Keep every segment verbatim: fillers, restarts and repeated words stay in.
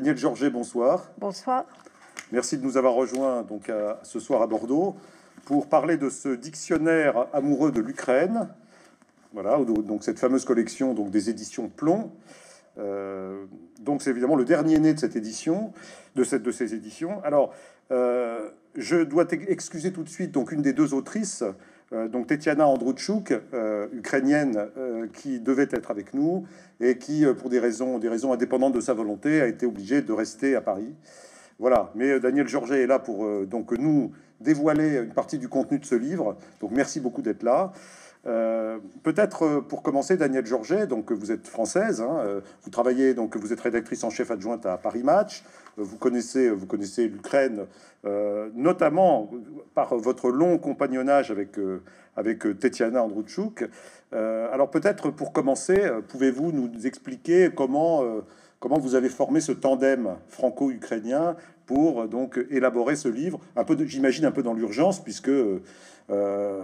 Danièle Georget, bonsoir. Bonsoir. Merci de nous avoir rejoints donc, à, ce soir à Bordeaux pour parler de ce dictionnaire amoureux de l'Ukraine. Voilà, donc cette fameuse collection donc, des éditions Plomb. Euh, donc c'est évidemment le dernier né de cette édition, de, cette, de ces éditions. Alors, euh, je dois excuser tout de suite donc, une des deux autrices, euh, donc Tetiana Andrushchuk, euh, ukrainienne, euh, qui devait être avec nous et qui, pour des raisons, des raisons indépendantes de sa volonté, a été obligée de rester à Paris. Voilà, mais Danièle Georget est là pour euh, donc, nous dévoiler une partie du contenu de ce livre. Donc merci beaucoup d'être là. Euh, peut-être pour commencer, Danièle Georget, donc vous êtes française, hein, euh, vous travaillez, donc vous êtes rédactrice en chef adjointe à Paris Match, euh, vous connaissez, vous connaissez l'Ukraine, euh, notamment par votre long compagnonnage avec, euh, avec Tetiana Andrushchuk. Euh, alors peut-être pour commencer, euh, pouvez-vous nous expliquer comment, euh, comment vous avez formé ce tandem franco-ukrainien pour euh, donc élaborer ce livre, un peu, j'imagine un peu dans l'urgence, puisque... Euh, Euh,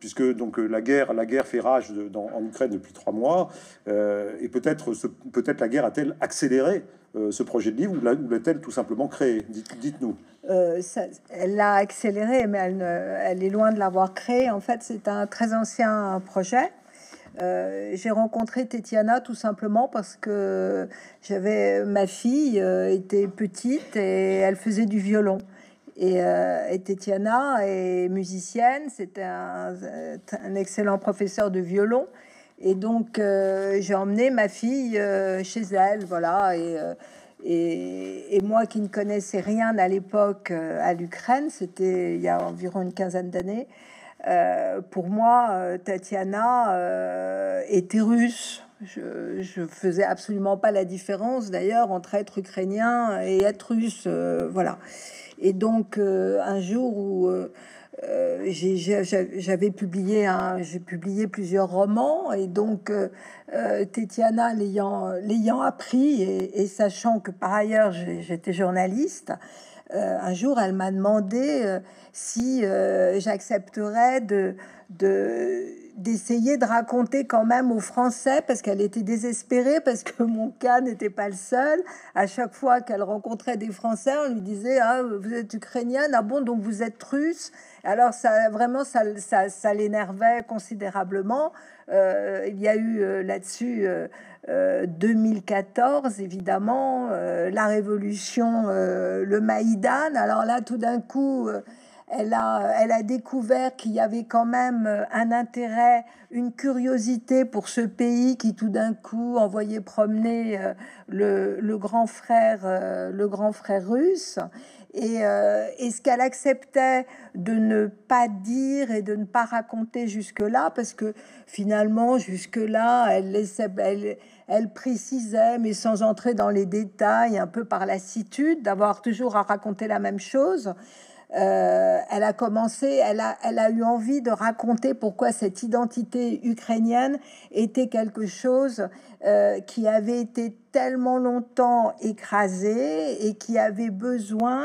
puisque donc la guerre, la guerre fait rage de, dans, en Ukraine depuis trois mois, euh, et peut-être peut-être la guerre a-t-elle accéléré euh, ce projet de livre, ou l'a-t-elle tout simplement créé? Dites, dites-nous. Euh, ça, elle l'a accéléré, mais elle, ne, elle est loin de l'avoir créé. En fait, c'est un très ancien projet. Euh, j'ai rencontré Tetiana tout simplement parce que j'avais ma fille euh, était petite et elle faisait du violon. Et, euh, et Tetiana est musicienne, c'était un, un excellent professeur de violon. Et donc, euh, j'ai emmené ma fille euh, chez elle, voilà. Et, et, et moi qui ne connaissais rien à l'époque euh, à l'Ukraine, c'était il y a environ une quinzaine d'années, euh, pour moi, euh, Tetiana euh, était russe. Je ne faisais absolument pas la différence, d'ailleurs, entre être ukrainien et être russe, euh, voilà. Et donc, euh, un jour où euh, j'avais publié, j'ai publié plusieurs romans, et donc euh, Tetiana, l'ayant appris et, et sachant que par ailleurs j'étais journaliste, euh, un jour elle m'a demandé euh, si euh, j'accepterais de, de, d'essayer de raconter quand même aux Français, parce qu'elle était désespérée, parce que mon cas n'était pas le seul. À chaque fois qu'elle rencontrait des Français, on lui disait « Ah, vous êtes ukrainienne, ah bon, donc vous êtes russe ?» Alors ça, vraiment, ça, ça, ça l'énervait considérablement. Euh, il y a eu euh, là-dessus euh, deux mille quatorze, évidemment, euh, la révolution, euh, le Maïdan. Alors là, tout d'un coup... Euh, Elle a, elle a découvert qu'il y avait quand même un intérêt, une curiosité pour ce pays qui tout d'un coup envoyait promener le, le, grand, frère, le grand frère russe. Et, et ce qu'elle acceptait de ne pas dire et de ne pas raconter jusque-là, parce que finalement, jusque-là, elle laissait... Elle, Elle précisait, mais sans entrer dans les détails, un peu par lassitude, d'avoir toujours à raconter la même chose. Euh, elle a commencé, elle a, elle a eu envie de raconter pourquoi cette identité ukrainienne était quelque chose euh, qui avait été tellement longtemps écrasé et qui avait besoin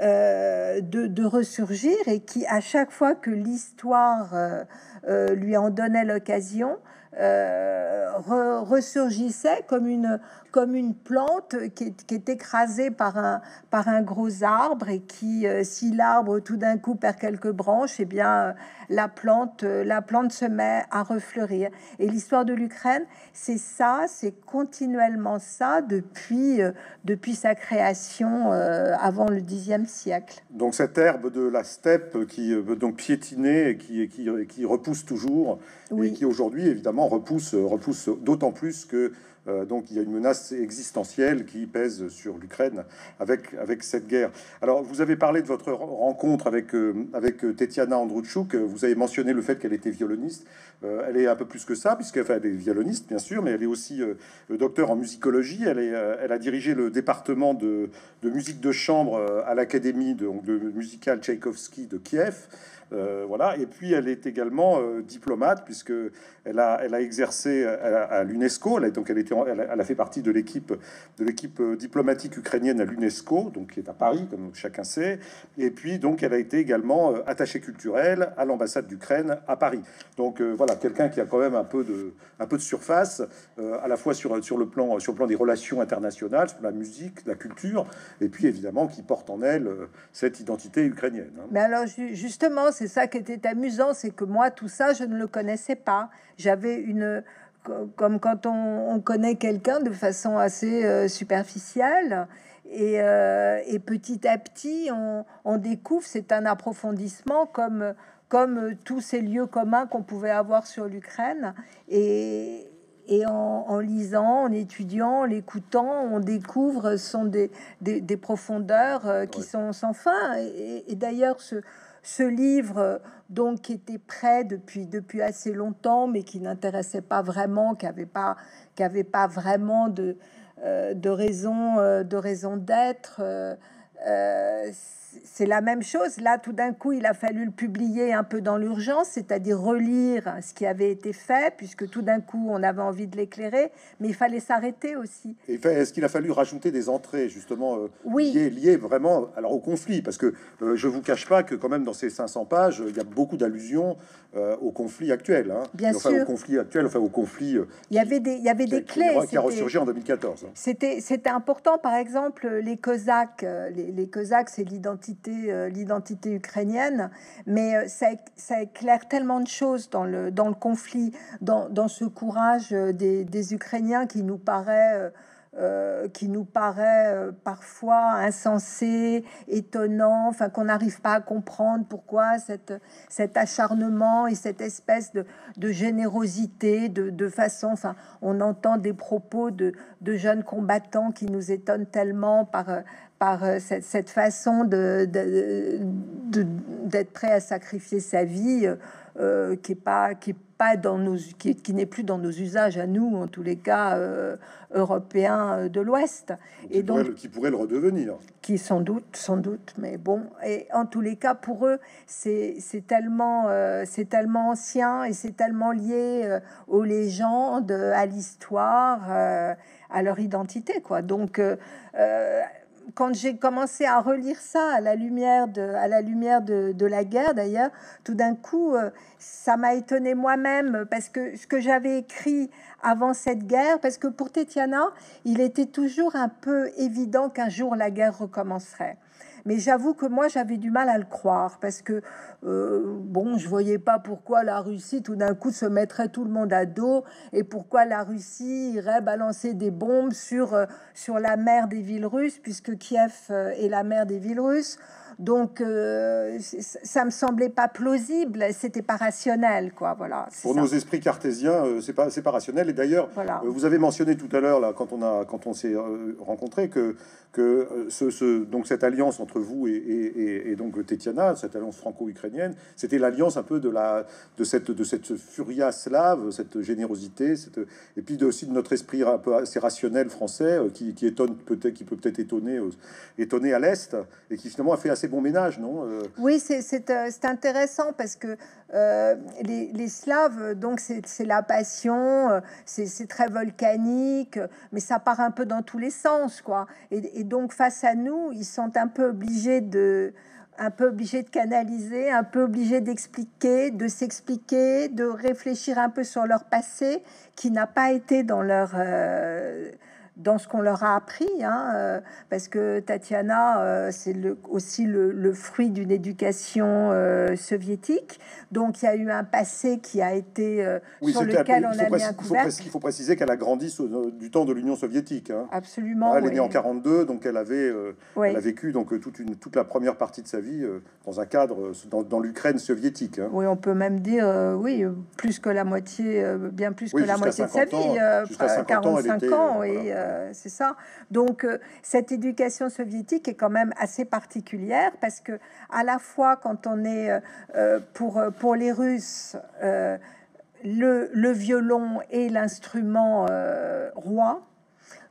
euh, de, de ressurgir, et qui, à chaque fois que l'histoire euh, euh, lui en donnait l'occasion, Euh, re, ressurgissait comme une, comme une plante qui est, qui est écrasée par un, par un gros arbre, et qui, euh, si l'arbre tout d'un coup perd quelques branches, eh bien, la plante, la plante se met à refleurir. Et l'histoire de l'Ukraine, c'est ça, c'est continuellement ça depuis, euh, depuis sa création euh, avant le dixième siècle. Donc cette herbe de la steppe qui euh, donc piétinée et qui, et qui, et qui repousse toujours, oui. Et qui aujourd'hui, évidemment, repousse, repousse d'autant plus que euh, donc il y a une menace existentielle qui pèse sur l'Ukraine avec, avec cette guerre. Alors, vous avez parlé de votre rencontre avec, euh, avec Tetiana Andrushchuk, vous avez mentionné le fait qu'elle était violoniste. Euh, elle est un peu plus que ça, puisqu'elle enfin, est violoniste, bien sûr, mais elle est aussi euh, docteur en musicologie. Elle, est, euh, elle a dirigé le département de, de musique de chambre à l'Académie de, de musicale Tchaïkovski de Kiev. Euh, voilà, et puis elle est également euh, diplomate, puisque elle a, elle a exercé à, à l'UNESCO, donc elle était elle, elle a fait partie de l'équipe de l'équipe diplomatique ukrainienne à l'UNESCO, donc qui est à Paris, comme chacun sait. Et puis donc elle a été également attachée culturelle à l'ambassade d'Ukraine à Paris. Donc euh, voilà, quelqu'un qui a quand même un peu de un peu de surface, euh, à la fois sur sur le plan sur le plan des relations internationales, sur la musique, la culture, et puis évidemment qui porte en elle euh, cette identité ukrainienne. Hein. Mais alors justement, c'est ça qui était amusant, c'est que moi tout ça je ne le connaissais pas. J'avais une comme quand on, on connaît quelqu'un de façon assez euh, superficielle. Et, euh, et petit à petit, on, on découvre, c'est un approfondissement comme, comme tous ces lieux communs qu'on pouvait avoir sur l'Ukraine. Et, et en, en lisant, en étudiant, en l'écoutant, on découvre sont des, des, des profondeurs qui [S2] Oui. [S1] Sont sans fin. Et, et d'ailleurs, ce... Ce livre, donc, qui était prêt depuis, depuis assez longtemps, mais qui n'intéressait pas vraiment, qui n'avait pas, qui avait pas vraiment de, euh, de raison euh, de raison d'être, euh, euh, c'est la même chose. Là, tout d'un coup, il a fallu le publier un peu dans l'urgence, c'est-à-dire relire ce qui avait été fait, puisque tout d'un coup, on avait envie de l'éclairer, mais il fallait s'arrêter aussi. Est-ce qu'il a fallu rajouter des entrées, justement, euh, oui. liées, liées vraiment alors, au conflit? Parce que euh, je vous cache pas que quand même, dans ces cinq cents pages, il y a beaucoup d'allusions euh, au conflit actuel. Hein. Bien enfin, sûr. Au conflit actuel, enfin, au conflit... Euh, il y avait des, il y avait des clés. Qui a ressurgi en deux mille quatorze. Hein. C'était important, par exemple, les Cosaques. Les, les Cosaques, c'est l'identité l'identité ukrainienne, mais ça, ça éclaire tellement de choses dans le, dans le conflit, dans, dans ce courage des, des Ukrainiens qui nous paraît, euh, qui nous paraît parfois insensé, étonnant, enfin qu'on n'arrive pas à comprendre pourquoi cette, cet acharnement et cette espèce de, de générosité, de, de façon, enfin on entend des propos de, de jeunes combattants qui nous étonnent tellement par par cette, cette façon de, de, de, d'être prêt à sacrifier sa vie, euh, qui est pas qui est pas dans nos qui, qui n'est plus dans nos usages à nous, en tous les cas euh, européens de l'Ouest, et donc pourrait, qui pourrait le redevenir, qui sans doute sans doute, mais bon, et en tous les cas pour eux c'est c'est tellement euh, c'est tellement ancien et c'est tellement lié euh, aux légendes, à l'histoire, euh, à leur identité, quoi. Donc euh, euh, quand j'ai commencé à relire ça à la lumière de, à la, lumière de, de la guerre, d'ailleurs, tout d'un coup, ça m'a étonné moi-même, parce que ce que j'avais écrit avant cette guerre, parce que pour Tetiana, il était toujours un peu évident qu'un jour la guerre recommencerait. Mais j'avoue que moi, j'avais du mal à le croire, parce que, euh, bon, je voyais pas pourquoi la Russie, tout d'un coup, se mettrait tout le monde à dos, et pourquoi la Russie irait balancer des bombes sur, euh, sur la mer des villes russes, puisque Kiev est la mer des villes russes. Donc, euh, ça me semblait pas plausible, c'était pas rationnel, quoi. Voilà. Pour ça. Nos esprits cartésiens, euh, c'est pas, c'est pas rationnel. Et d'ailleurs, voilà. euh, vous avez mentionné tout à l'heure, là, quand on a, quand on s'est euh, rencontrés, que que euh, ce, ce, donc cette alliance entre vous et, et, et donc Tetiana, cette alliance franco-ukrainienne, c'était l'alliance un peu de la, de cette, de cette furia slave, cette générosité, cette, et puis de, aussi de notre esprit un peu assez rationnel français, euh, qui, qui étonne peut-être, qui peut peut-être étonner, euh, étonner à l'est, et qui finalement a fait assez bon ménage, non? Euh... Oui, c'est euh, intéressant parce que euh, les, les Slaves, donc c'est la passion, euh, c'est très volcanique, mais ça part un peu dans tous les sens, quoi. Et, et donc face à nous, ils sont un peu obligés de, un peu obligés de canaliser, un peu obligés d'expliquer, de s'expliquer, de réfléchir un peu sur leur passé qui n'a pas été dans leur euh, dans ce qu'on leur a appris, hein, euh, parce que Tetiana, euh, c'est le, aussi le, le fruit d'une éducation euh, soviétique. Donc, il y a eu un passé qui a été euh, oui, sur lequel on a mis un couvercle. Il faut préciser qu'elle a grandi sous, euh, du temps de l'Union soviétique. Hein. Absolument. Elle oui. est née en quarante-deux, donc elle avait, euh, oui. elle a vécu donc toute une toute la première partie de sa vie euh, dans un cadre dans, dans l'Ukraine soviétique. Hein. Oui, on peut même dire euh, oui, plus que la moitié, euh, bien plus oui, que la moitié de sa vie, euh, quarante-cinq ans. Et, euh, c'est ça. Donc euh, cette éducation soviétique est quand même assez particulière, parce que à la fois quand on est euh, pour pour les Russes euh, le, le violon est l'instrument euh, roi,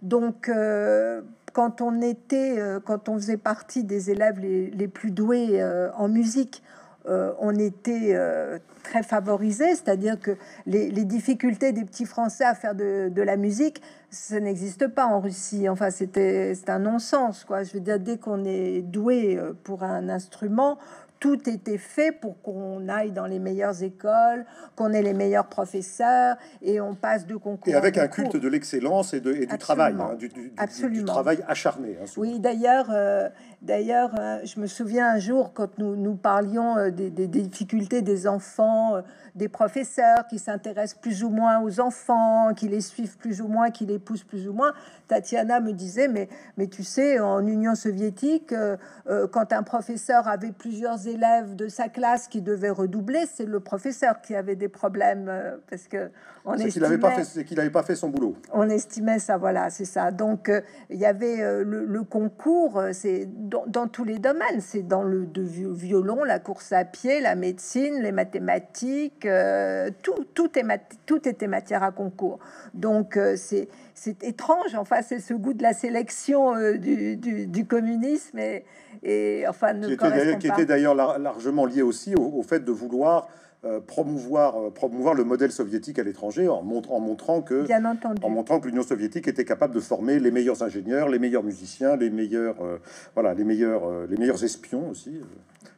donc euh, quand on était euh, quand on faisait partie des élèves les, les plus doués euh, en musique, euh, on était euh, très favorisés, c'est-à-dire que les, les difficultés des petits Français à faire de, de la musique, ça n'existe pas en Russie. Enfin, c'était c'est un non-sens, quoi. Je veux dire, dès qu'on est doué pour un instrument, tout était fait pour qu'on aille dans les meilleures écoles, qu'on ait les meilleurs professeurs, et on passe de concours. Et avec un culte de l'excellence et, de, et du travail, hein, du, du, du, du travail acharné. Hein, oui, d'ailleurs, euh, d'ailleurs, euh, je me souviens un jour quand nous, nous parlions des, des difficultés des enfants, euh, des professeurs qui s'intéressent plus ou moins aux enfants, qui les suivent plus ou moins, qui les poussent plus ou moins. Tetiana me disait, mais, mais tu sais, en Union soviétique, euh, euh, quand un professeur avait plusieurs élèves de sa classe qui devaient redoubler, c'est le professeur qui avait des problèmes euh, parce que on est qu'il n'avait pas fait, c'est qu'il n'avait pas fait son boulot. On estimait ça, voilà, c'est ça. Donc il euh, y avait euh, le, le concours, c'est dans, dans tous les domaines, c'est dans le de violon, la course à pied, la médecine, les mathématiques, euh, tout, tout est mat tout était matière à concours. Donc euh, c'est c'est étrange, enfin c'est ce goût de la sélection euh, du, du, du communisme et, et enfin ne qui était d'ailleurs largement lié aussi au, au fait de vouloir euh, promouvoir, euh, promouvoir le modèle soviétique à l'étranger en, montrant, en montrant que Bien entendu. en montrant que l'Union soviétique était capable de former les meilleurs ingénieurs, les meilleurs musiciens, les meilleurs euh, voilà les meilleurs euh, les meilleurs espions aussi,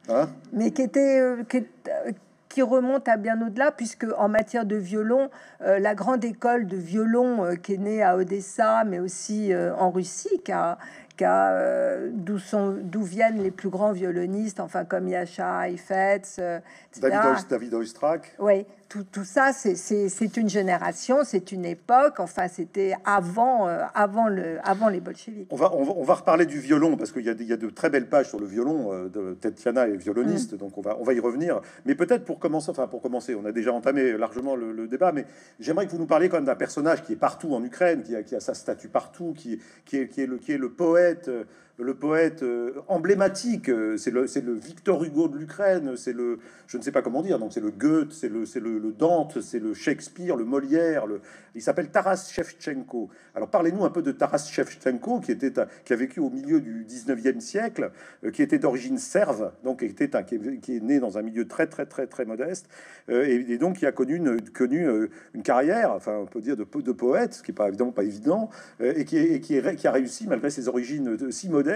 hein, mais qui était euh, qui, euh, qui remonte à bien au-delà, puisque en matière de violon, euh, la grande école de violon euh, qui est née à Odessa, mais aussi euh, en Russie, qui a, qui a euh, d'où sont d'où viennent les plus grands violonistes, enfin comme Yasha, Ifetz, euh, et cetera. David Oistrakh. Oui, tout, tout ça, c'est une génération, c'est une époque. Enfin, c'était avant, euh, avant le, avant les bolcheviks. On va, on va, on va reparler du violon parce qu'il y a, il y a de très belles pages sur le violon euh, de Tetiana et violoniste, mmh. donc on va, on va y revenir. Mais peut-être pour commencer, enfin pour commencer, on a déjà entamé largement le, le débat, mais j'aimerais que vous nous parliez quand même d'un personnage qui est partout en Ukraine, qui a, qui a sa statue partout, qui, qui est, qui est le, qui est le poète. Le poète emblématique, c'est le, c'est le Victor Hugo de l'Ukraine, c'est le, je ne sais pas comment dire, donc c'est le Goethe, c'est le, c'est le, le Dante, c'est le Shakespeare, le Molière. Le, il s'appelle Taras Shevchenko. Alors parlez-nous un peu de Taras Shevchenko, qui était, qui a vécu au milieu du dix-neuvième siècle, qui était d'origine serve, donc était un, qui, est, qui est né dans un milieu très très très très modeste, et, et donc qui a connu une, connu une carrière, enfin on peut dire de, de poète, ce qui n'est pas évidemment pas évident, et qui, et qui, est, qui a réussi malgré ses origines si modeste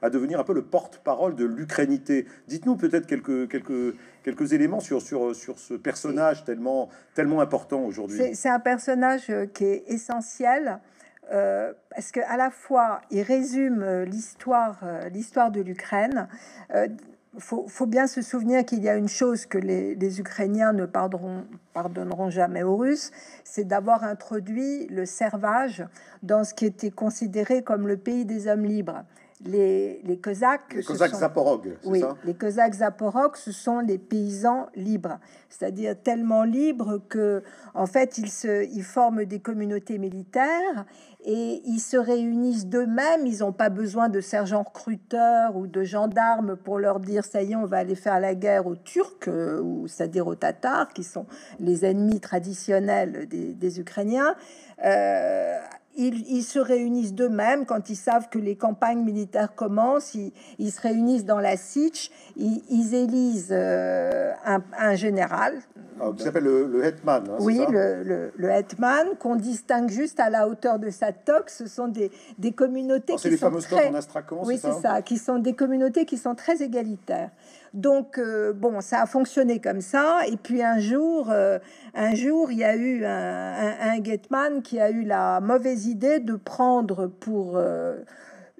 à devenir un peu le porte-parole de l'Ukrainité. Dites-nous peut-être quelques quelques quelques éléments sur sur sur ce personnage tellement tellement important aujourd'hui. C'est un personnage qui est essentiel euh, parce que à la fois il résume l'histoire euh, l'histoire de l'Ukraine. Euh, Faut, faut bien se souvenir qu'il y a une chose que les, les Ukrainiens ne pardonneront, pardonneront jamais aux Russes, c'est d'avoir introduit le servage dans ce qui était considéré comme le pays des hommes libres. Les, les Cosaques, les Cosaques Zaporogues, oui, ça les Cosaques Zaporogues, ce sont les paysans libres, c'est-à-dire tellement libres que, en fait, ils se, ils forment des communautés militaires et ils se réunissent d'eux-mêmes. Ils n'ont pas besoin de sergents recruteurs ou de gendarmes pour leur dire ça y est, on va aller faire la guerre aux Turcs euh, ou c'est-à-dire aux Tatars qui sont les ennemis traditionnels des, des Ukrainiens. Euh, Ils, ils se réunissent d'eux-mêmes quand ils savent que les campagnes militaires commencent. Ils, ils se réunissent dans la Sitch. Ils, ils élisent euh, un, un général. Ah, qui s'appelle le, le Hetman. Hein, oui, ça le, le, le Hetman, qu'on distingue juste à la hauteur de sa toque. Ce sont des, des communautés Alors, qui les sont très... En Astrakhan, oui, c'est ça, ça, qui sont des communautés qui sont très égalitaires. Donc, euh, bon, ça a fonctionné comme ça. Et puis, un jour, euh, un jour, il y a eu un, un, un Hetman qui a eu la mauvaise idée de prendre pour... Euh,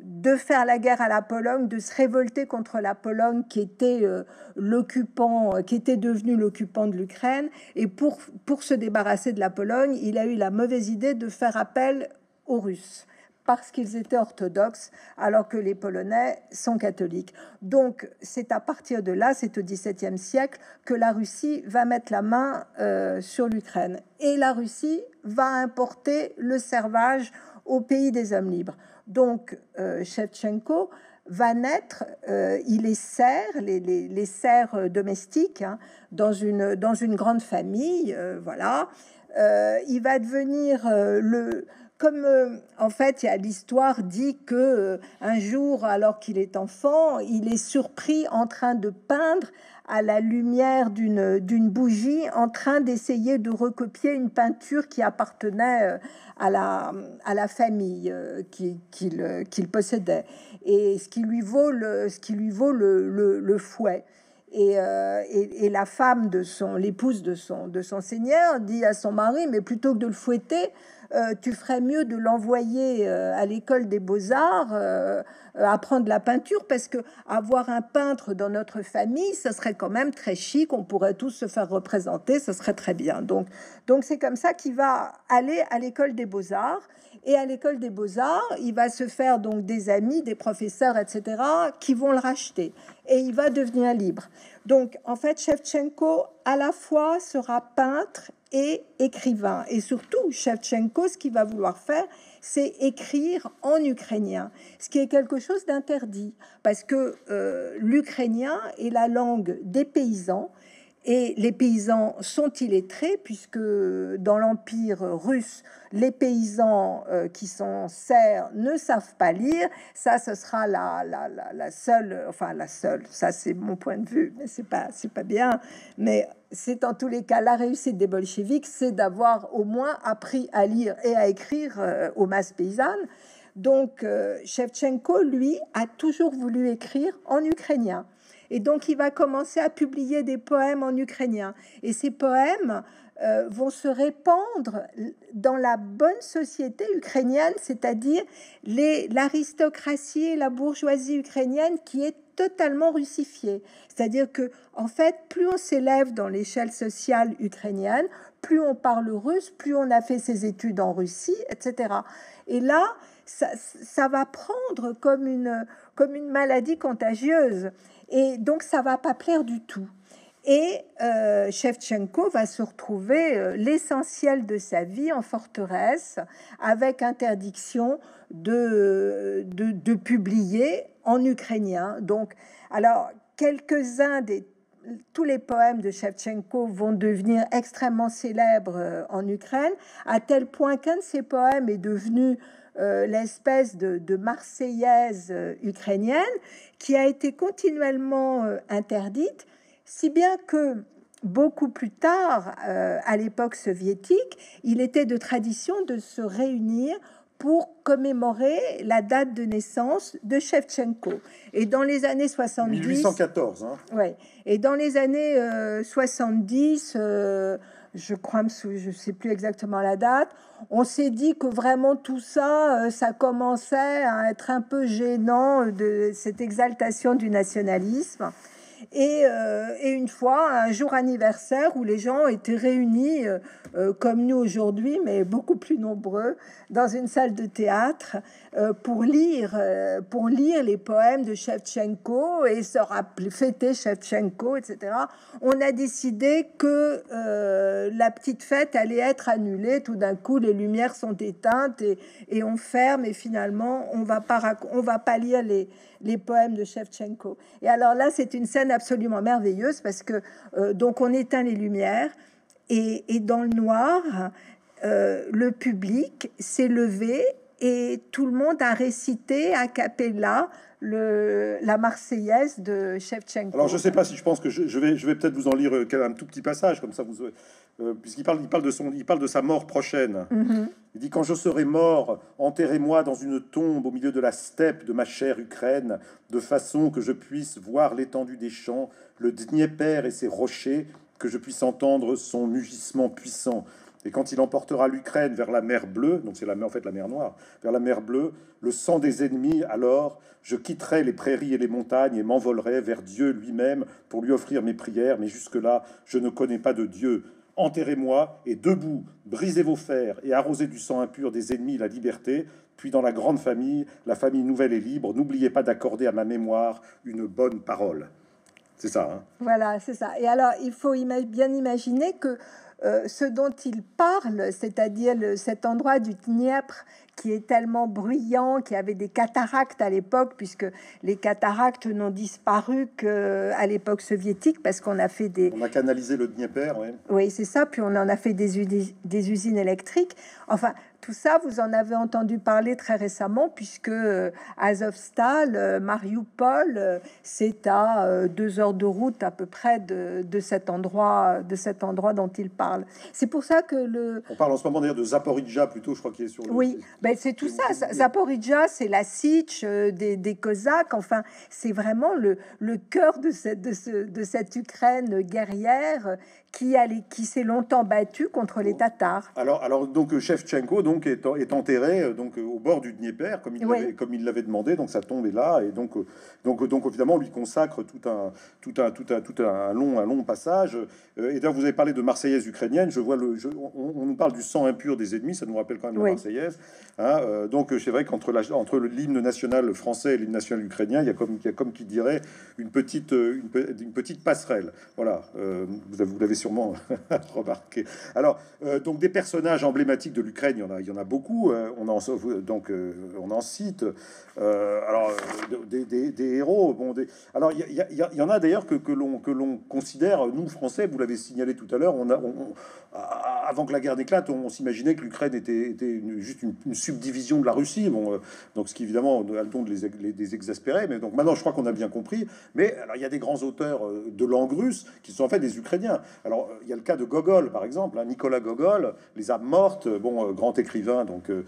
de faire la guerre à la Pologne, de se révolter contre la Pologne qui était euh, l'occupant, qui était devenu l'occupant de l'Ukraine. Et pour, pour se débarrasser de la Pologne, il a eu la mauvaise idée de faire appel aux Russes, parce qu'ils étaient orthodoxes, alors que les Polonais sont catholiques. Donc, c'est à partir de là, c'est au dix-septième siècle, que la Russie va mettre la main euh, sur l'Ukraine. Et la Russie va importer le servage au pays des hommes libres. Donc, euh, Shevchenko va naître, euh, il est serf, les, les, les serfs domestiques, hein, dans, une, dans une grande famille, euh, voilà. Euh, il va devenir euh, le... comme euh, en fait, l'histoire dit que euh, un jour, alors qu'il est enfant, il est surpris en train de peindre à la lumière d'une d'une bougie, en train d'essayer de recopier une peinture qui appartenait à la à la famille euh, qu'il qui qui possédait, et ce qui lui vaut le ce qui lui vaut le le, le fouet. Et, euh, et, et la femme de son, l'épouse de son, de son seigneur dit à son mari, mais plutôt que de le fouetter, euh, tu ferais mieux de l'envoyer euh, à l'école des beaux-arts, euh, apprendre la peinture, parce que avoir un peintre dans notre famille, ça serait quand même très chic, on pourrait tous se faire représenter, ça serait très bien. Donc, donc c'est comme ça qu'il va aller à l'école des beaux-arts, et à l'école des beaux-arts, il va se faire donc des amis, des professeurs, et cetera, qui vont le racheter. Et il va devenir libre. Donc, en fait, Shevchenko, à la fois, sera peintre et écrivain. Et surtout, Shevchenko, ce qu'il va vouloir faire, c'est écrire en ukrainien, ce qui est quelque chose d'interdit, parce que euh, l'ukrainien est la langue des paysans, et les paysans sont illettrés, puisque dans l'Empire russe, les paysans euh, qui sont serfs ne savent pas lire. Ça, ce sera la, la, la, la seule, enfin la seule, ça c'est mon point de vue, mais c'est pas, c'est pas bien. Mais c'est en tous les cas la réussite des bolcheviks, c'est d'avoir au moins appris à lire et à écrire euh, aux masses paysannes. Donc euh, Shevchenko, lui, a toujours voulu écrire en ukrainien. Et donc, il va commencer à publier des poèmes en ukrainien. Et ces poèmes euh, vont se répandre dans la bonne société ukrainienne, c'est-à-dire l'aristocratie et la bourgeoisie ukrainienne qui est totalement russifiée. C'est-à-dire que, en fait, plus on s'élève dans l'échelle sociale ukrainienne, plus on parle russe, plus on a fait ses études en Russie, et cetera. Et là, ça, ça va prendre comme une, comme une maladie contagieuse. Et donc, ça va pas plaire du tout. Et euh, Shevchenko va se retrouver euh, l'essentiel de sa vie en forteresse, avec interdiction de, de, de publier en ukrainien. Donc, alors, quelques-uns des tous les poèmes de Shevchenko vont devenir extrêmement célèbres euh, en Ukraine, à tel point qu'un de ses poèmes est devenu Euh, l'espèce de, de Marseillaise euh, ukrainienne qui a été continuellement euh, interdite, si bien que beaucoup plus tard, euh, à l'époque soviétique, il était de tradition de se réunir pour commémorer la date de naissance de Shevchenko. Et dans les années soixante-dix... mille huit cent quatorze, hein. Ouais, et dans les années euh, soixante-dix... Euh, je crois, je ne sais plus exactement la date, on s'est dit que vraiment tout ça, ça commençait à être un peu gênant, de cette exaltation du nationalisme. Et, euh, et une fois, un jour anniversaire où les gens étaient réunis, euh, comme nous aujourd'hui, mais beaucoup plus nombreux, dans une salle de théâtre euh, pour, lire, euh, pour lire les poèmes de Shevchenko et se rappeler, fêter Shevchenko, et cetera. On a décidé que euh, la petite fête allait être annulée. Tout d'un coup, les lumières sont éteintes et, et on ferme. Et finalement, on va pas, on va pas lire les, les poèmes de Shevchenko. Et alors là, c'est une scène absolument merveilleuse parce que euh, donc on éteint les lumières et, et dans le noir euh, le public s'est levé et tout le monde a récité a cappella le la Marseillaise de Shevchenko. Alors je sais pas si je pense que je, je vais je vais peut-être vous en lire un tout petit passage comme ça vous euh, puisqu'il parle il parle de son il parle de sa mort prochaine. Mm-hmm. Il dit « Quand je serai mort, enterrez-moi dans une tombe au milieu de la steppe de ma chère Ukraine, de façon que je puisse voir l'étendue des champs, le Dnieper et ses rochers, que je puisse entendre son mugissement puissant. Et quand il emportera l'Ukraine vers la mer bleue, donc c'est la mer, en fait la mer noire, vers la mer bleue, le sang des ennemis, alors je quitterai les prairies et les montagnes et m'envolerai vers Dieu lui-même pour lui offrir mes prières, mais jusque-là, je ne connais pas de Dieu. » Enterrez-moi et debout, brisez vos fers et arrosez du sang impur des ennemis la liberté. Puis dans la grande famille, la famille nouvelle et libre, n'oubliez pas d'accorder à ma mémoire une bonne parole. C'est ça. Hein ? Voilà, c'est ça. Et alors, il faut ima- bien imaginer que euh, ce dont il parle, c'est-à-dire cet endroit du Dnieper qui est tellement bruyant, qui avait des cataractes à l'époque, puisque les cataractes n'ont disparu qu'à l'époque soviétique, parce qu'on a fait des... On a canalisé le Dnieper, oui. Oui, c'est ça, puis on en a fait des, des usines électriques. Enfin, Tout ça, vous en avez entendu parler très récemment, puisque euh, Azovstal, euh, Mariupol, euh, c'est à euh, deux heures de route à peu près de, de, cet, endroit, de cet endroit dont il parle. C'est pour ça que le... On parle en ce moment d'ailleurs de Zaporijja, plutôt, je crois qu'il est sur le... Oui, ben, c'est tout ça. Zaporijja, c'est la Sitch euh, des, des Cosaques. Enfin, c'est vraiment le, le cœur de cette, de, ce, de cette Ukraine guerrière qui, qui s'est longtemps battue contre les Tatars. Alors, alors donc, Shevchenko, donc, Est, est enterré donc au bord du Dnieper comme il oui. comme il l'avait demandé, donc sa tombe est là, et donc donc donc évidemment on lui consacre tout un tout un tout un tout un long un long passage. Et d'ailleurs vous avez parlé de Marseillaise ukrainienne, je vois le je, on, on nous parle du sang impur des ennemis, ça nous rappelle quand même oui. la Marseillaise, hein, euh, donc c'est vrai qu'entre la entre l'hymne national français et l'hymne national ukrainien, il y a comme il y a comme qui dirait une petite une, une petite passerelle, voilà, euh, vous, vous l'avez sûrement remarqué. Alors euh, donc des personnages emblématiques de l'Ukraine, il y en a Il y en a beaucoup, euh, on en donc euh, on en cite. Euh, alors des, des, des héros, bon, des, alors il y, y, y en a d'ailleurs que, que l'on que l'on considère, nous Français, vous l'avez signalé tout à l'heure, on a on, on, avant que la guerre n'éclate, on, on s'imaginait que l'Ukraine était, était une, juste une, une subdivision de la Russie. Bon, euh, donc ce qui évidemment a le don de les, les, les exaspérer, mais donc maintenant je crois qu'on a bien compris. Mais alors il y a des grands auteurs de langue russe qui sont en fait des Ukrainiens. Alors il y a le cas de Gogol par exemple, hein, Nicolas Gogol, Les âmes mortes, bon, euh, grand écrivain. Donc, euh,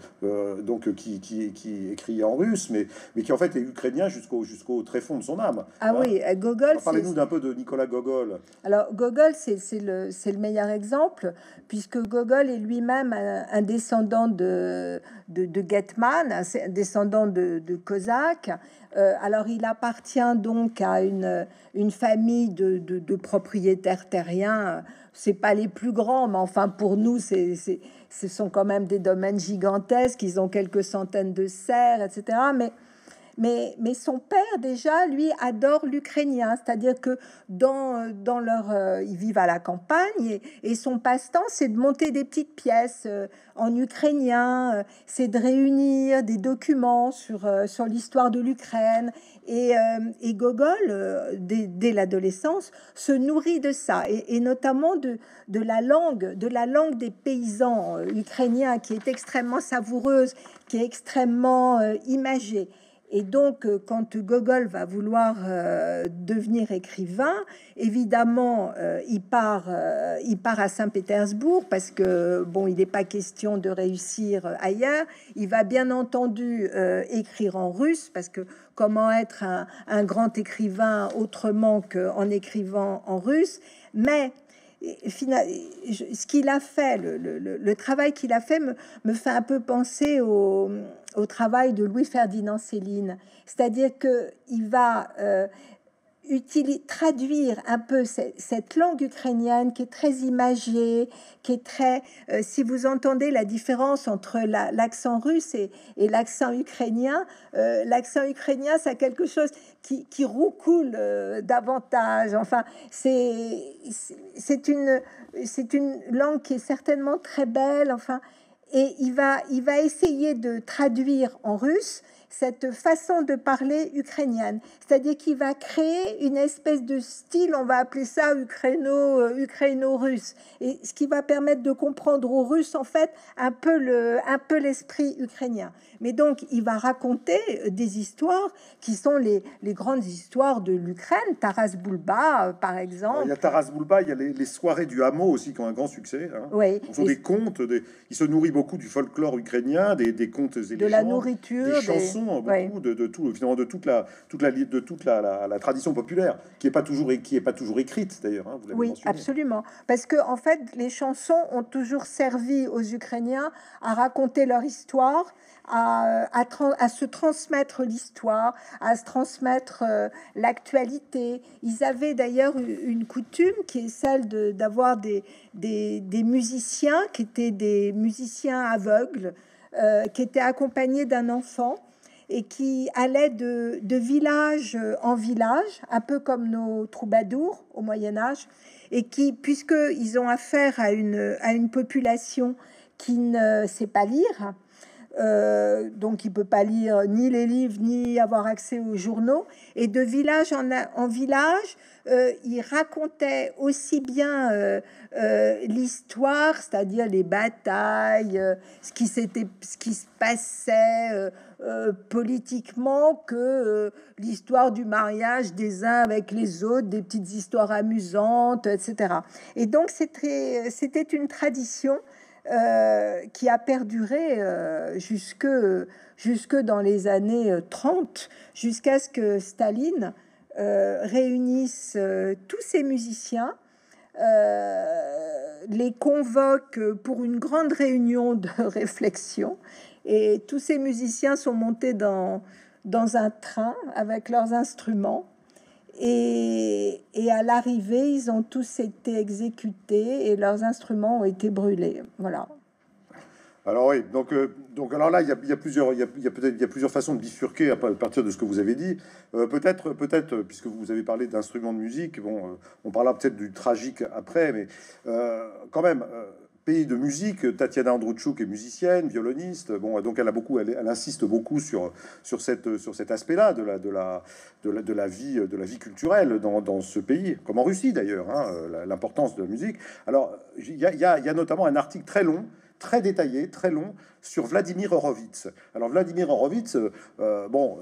donc qui, qui, qui écrit en russe, mais, mais qui en fait est ukrainien jusqu'au jusqu'au tréfonds de son âme. Ah hein. oui, Gogol. Parlez-nous d'un peu de Nicolas Gogol. Alors Gogol, c'est le, le meilleur exemple, puisque Gogol est lui-même un, un descendant de, de, de Hetman, un descendant de, de Cosaques. Euh, alors il appartient donc à une, une famille de, de, de propriétaires terriens. C'est pas les plus grands, mais enfin pour nous, c'est, c'est, ce sont quand même des domaines gigantesques. Ils ont quelques centaines de serres, et cetera. Mais, mais, mais son père déjà, lui, adore l'ukrainien. C'est-à-dire que dans, dans leur, euh, ils vivent à la campagne, et, et son passe-temps, c'est de monter des petites pièces euh, en ukrainien. Euh, c'est de réunir des documents sur euh, sur l'histoire de l'Ukraine. Et, euh, et Gogol, euh, dès, dès l'adolescence, se nourrit de ça, et, et notamment de, de, la langue, de la langue des paysans euh, ukrainiens, qui est extrêmement savoureuse, qui est extrêmement euh, imagée. Et donc, euh, quand Gogol va vouloir euh, devenir écrivain, évidemment, euh, il, part, euh, il part à Saint-Pétersbourg, parce que, bon, il n'est pas question de réussir ailleurs. Il va bien entendu euh, écrire en russe, parce que comment être un, un grand écrivain autrement qu'en écrivant en russe. Mais ce qu'il a fait, le, le, le travail qu'il a fait me, me fait un peu penser au, au travail de Louis-Ferdinand Céline. C'est-à-dire qu'il va euh, utiliser, traduire un peu cette, cette langue ukrainienne qui est très imagée, qui est très... Euh, si vous entendez la différence entre la, l'accent russe et, et l'accent ukrainien, euh, l'accent ukrainien, ça a quelque chose... Qui, qui roucoule euh, davantage. Enfin, c'est c'est une c'est une langue qui est certainement très belle. Enfin, et il va il va essayer de traduire en russe cette façon de parler ukrainienne. C'est-à-dire qu'il va créer une espèce de style, on va appeler ça ukraino-ukraino-russe, et ce qui va permettre de comprendre aux Russes, en fait, un peu le, un peu l'esprit ukrainien. Mais donc, il va raconter des histoires qui sont les, les grandes histoires de l'Ukraine, Taras Bulba, par exemple. Il y a Taras Bulba, il y a les, les soirées du hameau aussi, qui ont un grand succès. Hein. Oui. Ce sont et des contes, des... il se nourrit beaucoup du folklore ukrainien, des, des contes et des de gens, la nourriture, des chansons. Des... Beaucoup ouais. de, de tout finalement de toute la toute la de toute la, la, la tradition populaire qui est pas toujours qui est pas toujours écrite d'ailleurs. Hein, oui, mentionné. Absolument, parce que en fait les chansons ont toujours servi aux Ukrainiens à raconter leur histoire, à, à, à se transmettre l'histoire, à se transmettre euh, l'actualité. Ils avaient d'ailleurs une coutume qui est celle de d'avoir des, des des musiciens qui étaient des musiciens aveugles euh, qui étaient accompagnés d'un enfant. Et qui allait de, de village en village, un peu comme nos troubadours au Moyen-Âge, et qui, puisqu'ils ont affaire à une, à une population qui ne sait pas lire, euh, donc il ne peut pas lire ni les livres, ni avoir accès aux journaux. Et de village en, en village, euh, il racontait aussi bien euh, euh, l'histoire, c'est-à-dire les batailles, euh, ce qui s'était, ce qui se passait euh, euh, politiquement, que euh, l'histoire du mariage des uns avec les autres, des petites histoires amusantes, et cetera. Et donc c'était c'était une tradition Euh, qui a perduré euh, jusque, jusque dans les années trente, jusqu'à ce que Staline euh, réunisse euh, tous ces musiciens, euh, les convoque pour une grande réunion de réflexion. Et tous ces musiciens sont montés dans, dans un train avec leurs instruments. Et, et à l'arrivée, ils ont tous été exécutés et leurs instruments ont été brûlés. Voilà. Alors oui, donc, euh, donc alors là, il y a, il y a plusieurs, il y a, il y a peut-être, il y a plusieurs façons de bifurquer à partir de ce que vous avez dit. Euh, peut-être, peut-être, puisque vous avez parlé d'instruments de musique, bon, euh, on parlera peut-être du tragique après, mais euh, quand même. Euh, Pays de musique, Tetiana Andrushchuk est musicienne, violoniste. Bon, donc elle a beaucoup, elle, elle insiste beaucoup sur sur cette sur cet aspect-là de la de la de la de la vie de la vie culturelle dans, dans ce pays, comme en Russie d'ailleurs, hein, l'importance de la musique. Alors il y a, y, a, y a notamment un article très long, très détaillé, très long sur Vladimir Horowitz. Alors Vladimir Horowitz, euh, bon.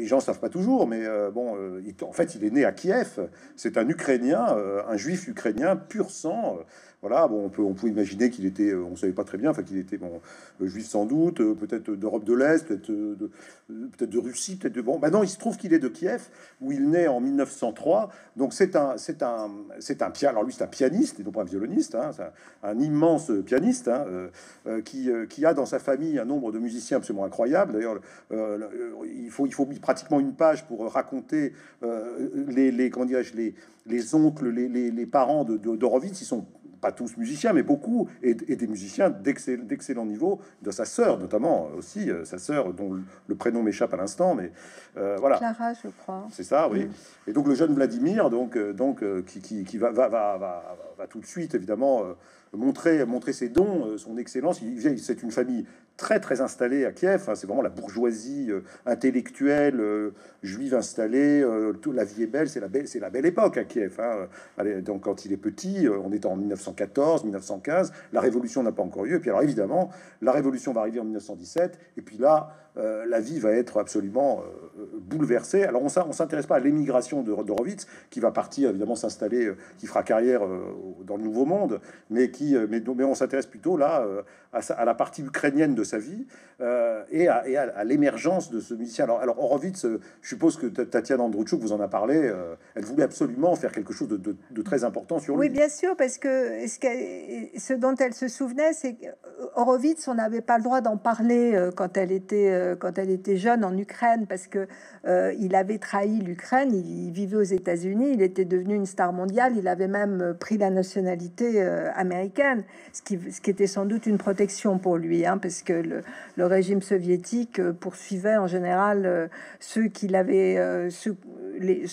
Les gens savent pas toujours, mais euh, bon, euh, il, en fait, il est né à Kiev. C'est un Ukrainien, euh, un Juif ukrainien pur sang. Euh, voilà, bon, on peut, on peut imaginer qu'il était, euh, on savait pas très bien, enfin qu'il était bon, euh, juif sans doute, euh, peut-être d'Europe de l'Est, peut-être euh, de, euh, peut-être de Russie, peut-être de bon. Maintenant, il se trouve qu'il est de Kiev, où il naît en mille neuf cent trois. Donc c'est un, c'est un, c'est un pianiste. Alors lui, c'est un pianiste, et non pas un violoniste. Hein, c'est un, un immense pianiste hein, euh, euh, qui, euh, qui a dans sa famille un nombre de musiciens absolument incroyable. D'ailleurs, euh, il faut, il faut pratiquement une page pour raconter euh, les, les, comment dirais-je, les, les oncles, les, les, les parents de, de, d'Horowitz. Ils sont pas tous musiciens, mais beaucoup, et, et des musiciens d'excell, d'excellent niveau, de sa sœur notamment aussi, euh, sa sœur dont le, le prénom m'échappe à l'instant, mais euh, voilà. Clara, je crois. C'est ça, oui. Mmh. Et donc le jeune Vladimir, donc, euh, donc euh, qui, qui, qui va, va, va, va, va tout de suite, évidemment, euh, montrer, montrer ses dons, euh, son excellence. Il vient, c'est une famille très très installée à Kiev, hein, c'est vraiment la bourgeoisie euh, intellectuelle euh, juive installée, euh, tout, la vie est belle, c'est la belle, c'est la belle époque à Kiev. Hein. Allez, donc quand il est petit, euh, on est en mille neuf cent quatorze, mille neuf cent quinze, la révolution n'a pas encore eu, et puis alors évidemment, la révolution va arriver en mille neuf cent dix-sept, et puis là, euh, la vie va être absolument euh, bouleversée. Alors on ne s'intéresse pas à l'émigration de Horowitz, qui va partir évidemment s'installer, euh, qui fera carrière euh, dans le Nouveau Monde, mais qui, euh, mais, mais on s'intéresse plutôt là euh, à, à la partie ukrainienne de sa vie euh, et à, et à, à l'émergence de ce musicien. Alors, alors Horowitz, euh, je suppose que Tetiana Andrushchuk vous en a parlé, euh, elle voulait absolument faire quelque chose de, de, de très important sur lui. Oui, bien sûr, parce que ce, que, ce dont elle se souvenait, c'est qu'Horowitz, on n'avait pas le droit d'en parler euh, quand elle était euh, quand elle était jeune en Ukraine, parce que euh, il avait trahi l'Ukraine, il, il vivait aux États-Unis, il était devenu une star mondiale, il avait même pris la nationalité euh, américaine, ce qui, ce qui était sans doute une protection pour lui, hein, parce que Le, le régime soviétique poursuivait en général euh, ceux qu'il avait, euh, ceux, les,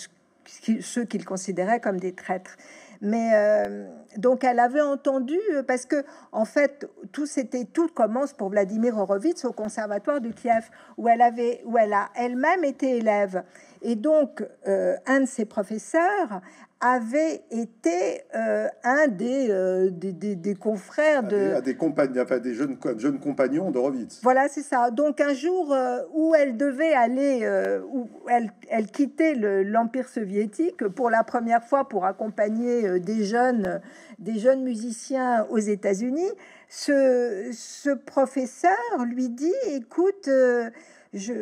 ceux qu'il considérait comme des traîtres. Mais euh, donc elle avait entendu, parce que en fait tout c'était tout commence pour Vladimir Horowitz au conservatoire de Kiev, où elle avait, où elle a elle-même été élève. Et donc euh, un de ses professeurs avait été euh, un des, euh, des, des, des confrères de... À des, à des compagnes, enfin, des jeunes, jeunes compagnons d'Horowitz. Voilà, c'est ça. Donc, un jour euh, où elle devait aller, euh, où elle, elle quittait le, l'Empire soviétique pour la première fois pour accompagner des jeunes, des jeunes musiciens aux États-Unis, ce, ce professeur lui dit, écoute... Euh, Je,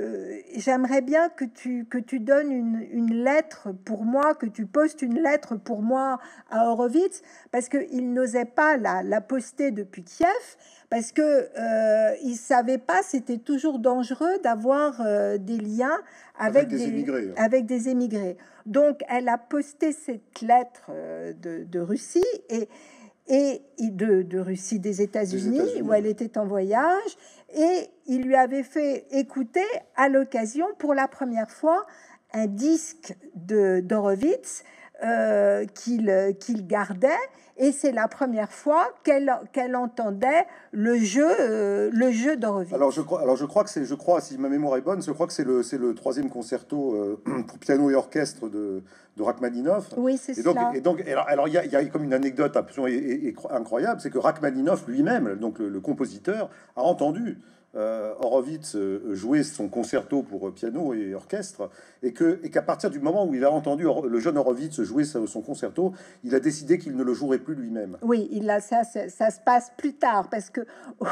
j'aimerais bien que tu, que tu donnes une, une lettre pour moi, que tu postes une lettre pour moi à Horowitz, parce qu'il n'osait pas la, la poster depuis Kiev, parce qu'il euh, ne savait pas, c'était toujours dangereux d'avoir euh, des liens avec, avec, des, des, émigrés, hein. avec des émigrés. Donc, elle a posté cette lettre euh, de, de Russie et... et de, de Russie, des États-Unis, des États-Unis, où elle était en voyage, et il lui avait fait écouter à l'occasion, pour la première fois, un disque de Horowitz euh, qu'il qu'il gardait, et c'est la première fois qu'elle qu'elle entendait le jeu euh, le jeu d'Horowitz. Alors je crois alors je crois que c'est je crois si ma mémoire est bonne, je crois que c'est le c'est le troisième concerto euh, pour piano et orchestre de de Rachmaninoff. Oui, c'est ça. Et donc alors il y a, y a comme une anecdote absolument incroyable, c'est que Rachmaninoff lui-même, donc le, le compositeur, a entendu Euh, Horowitz euh, jouait son concerto pour euh, piano et orchestre, et que et qu'à partir du moment où il a entendu Or, le jeune Horowitz jouer sa, son concerto, il a décidé qu'il ne le jouerait plus lui-même. Oui, il a, ça, ça, ça se passe plus tard, parce que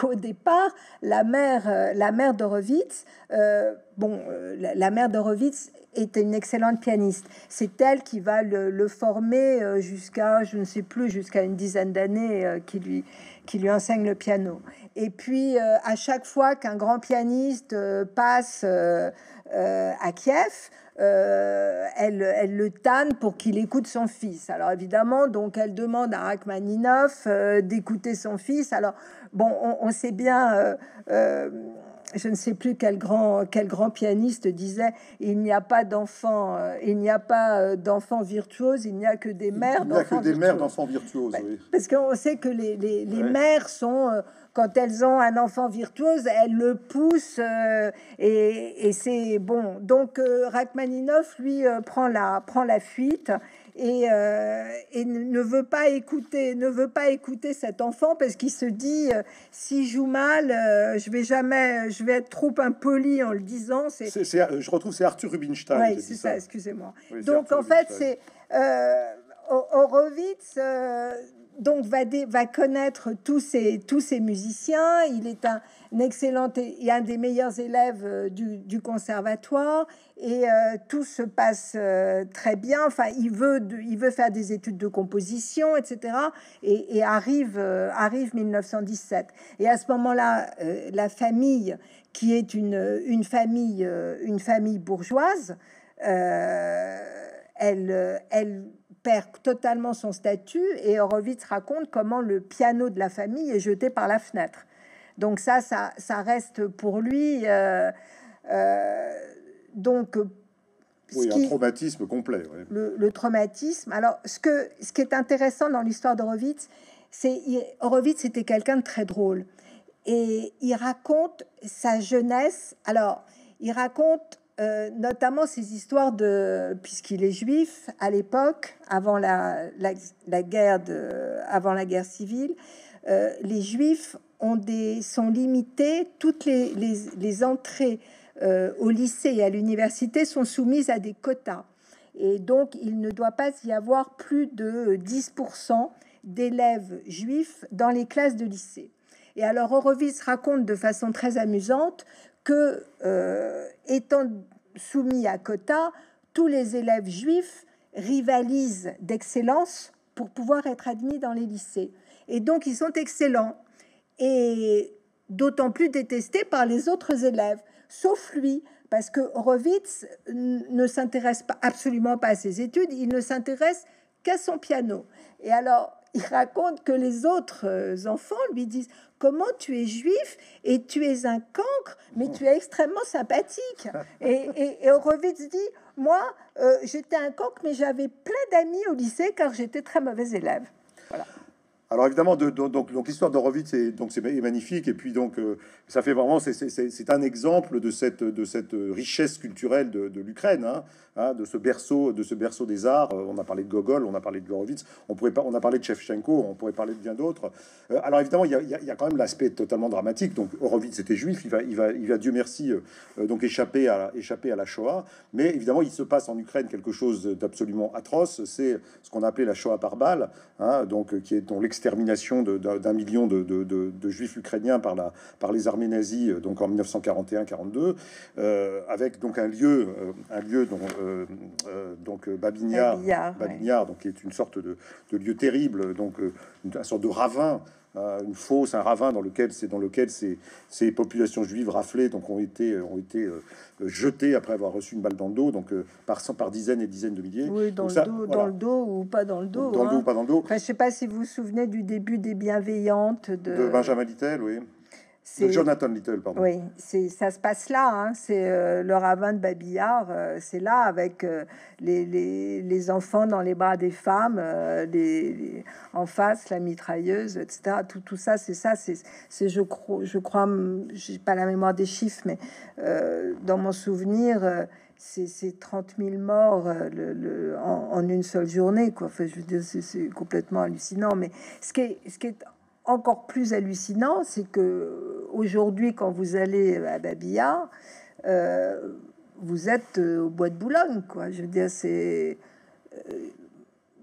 au départ, la mère, euh, la mère d'Horowitz, euh, bon, euh, la, la mère d'Horowitz était une excellente pianiste. C'est elle qui va le, le former jusqu'à, je ne sais plus, jusqu'à une dizaine d'années, euh, qui, lui, qui lui enseigne le piano. Et puis, euh, à chaque fois qu'un grand pianiste euh, passe euh, euh, à Kiev, Euh, elle, elle le tanne pour qu'il écoute son fils. Alors évidemment, donc elle demande à Rachmaninoff euh, d'écouter son fils. Alors bon, on, on sait bien, euh, euh, je ne sais plus quel grand quel grand pianiste disait, il n'y a pas d'enfant, euh, il n'y a pas euh, d'enfants virtuoses, il n'y a que des mères d'enfants virtuoses. Il n'y a que des mères d'enfants virtuoses. Oui. Parce qu'on sait que les, les, les ouais. mères sont euh, quand elles ont un enfant virtuose, elles le poussent euh, et, et c'est bon. Donc euh, Rachmaninoff, lui, euh, prend la prend la fuite et, euh, et ne veut pas écouter, ne veut pas écouter cet enfant parce qu'il se dit euh, si je joue mal, euh, je vais jamais, je vais être trop impoli en le disant. C'est, c'est, c'est, je retrouve c'est Arthur Rubinstein. Oui, c'est ça. ça. Excusez-moi. Oui, donc en Rubinstein. fait, c'est euh, Horowitz. Euh, Donc va, dé, va connaître tous ces tous ces musiciens. Il est un, un excellent et un des meilleurs élèves du, du conservatoire et euh, tout se passe euh, très bien. Enfin, il veut de, il veut faire des études de composition, et cetera. Et, et arrive euh, arrive mille neuf cent dix-sept. Et à ce moment-là, euh, la famille qui est une une famille euh, une famille bourgeoise, euh, elle elle perd totalement son statut et Horowitz raconte comment le piano de la famille est jeté par la fenêtre. Donc ça, ça, ça reste pour lui euh, euh, donc oui, un qui, traumatisme complet. Oui. Le, le traumatisme. Alors ce que ce qui est intéressant dans l'histoire d'Horowitz, c'est Horowitz était quelqu'un de très drôle et il raconte sa jeunesse. Alors il raconte Euh, notamment ces histoires de, puisqu'il est juif à l'époque, avant la, la, la guerre de, avant la guerre civile, euh, les juifs ont des, sont limités. Toutes les, les, les entrées euh, au lycée et à l'université sont soumises à des quotas, et donc il ne doit pas y avoir plus de dix pour cent d'élèves juifs dans les classes de lycée. Et alors Horowitz raconte de façon très amusante que, euh, étant soumis à quota, tous les élèves juifs rivalisent d'excellence pour pouvoir être admis dans les lycées. Et donc, ils sont excellents et d'autant plus détestés par les autres élèves, sauf lui, parce que Horowitz ne s'intéresse pas, absolument pas à ses études, il ne s'intéresse qu'à son piano. Et alors, il raconte que les autres enfants lui disent « Comment tu es juif et tu es un cancre, mais tu es extrêmement sympathique. » Et, et, et Horowitz dit « Moi, euh, j'étais un cancre, mais j'avais plein d'amis au lycée car j'étais très mauvais élève. » Voilà. Alors évidemment, de, de, donc, donc l'histoire d'Horowitz est, donc, c'est, est magnifique, et puis donc euh, ça fait vraiment, c'est, c'est, c'est un exemple de cette, de cette richesse culturelle de, de l'Ukraine, hein, hein, de ce berceau, de ce berceau des arts. On a parlé de Gogol, on a parlé de Horowitz, on pourrait pas, on a parlé de Shevchenko, on pourrait parler de bien d'autres. Euh, alors évidemment, il y a, y, a, y a quand même l'aspect totalement dramatique. Donc Horowitz était juif, il va, il va, il va Dieu merci, euh, donc échapper à, échapper à la Shoah. Mais évidemment, il se passe en Ukraine quelque chose d'absolument atroce. C'est ce qu'on appelait la Shoah par balle, hein, donc qui est dont l'extérieur extermination d'un million de, de, de, de juifs ukrainiens par, la, par les armées nazies, donc en mille neuf cent quarante et un quarante-deux, euh, avec donc un lieu, un lieu dont euh, euh, donc Babi Yar, Babi Yar, ouais. donc qui est une sorte de, de lieu terrible, donc euh, une, une sorte de ravin, une fosse, un ravin dans lequel c'est dans lequel ces, ces populations juives raflées donc ont été ont été euh, jetées après avoir reçu une balle dans le dos, donc euh, par cent par dizaines et dizaines de milliers. Oui, dans donc le ça, dos, voilà. dans le dos ou pas dans le dos. Dans hein. le dos ou pas dans le dos. Enfin, je sais pas si vous vous souvenez du début des Bienveillantes de, de Benjamin Littell, oui. Jonathan Little, pardon. Oui, ça se passe là. Hein, c'est euh, le ravin de Babi Yar, euh, c'est là avec euh, les, les, les enfants dans les bras des femmes, euh, les, les, en face la mitrailleuse, et cetera. Tout, tout ça, c'est ça. C'est, je crois, je crois, j'ai pas la mémoire des chiffres, mais euh, dans mon souvenir, euh, c'est trente mille morts euh, le, le, en, en une seule journée, quoi. Enfin, je veux dire, c'est complètement hallucinant. Mais ce qui est, ce qui est encore plus hallucinant, c'est que aujourd'hui, quand vous allez à Babi Yar, euh, vous êtes au bois de Boulogne, quoi. Je veux dire, c'est euh,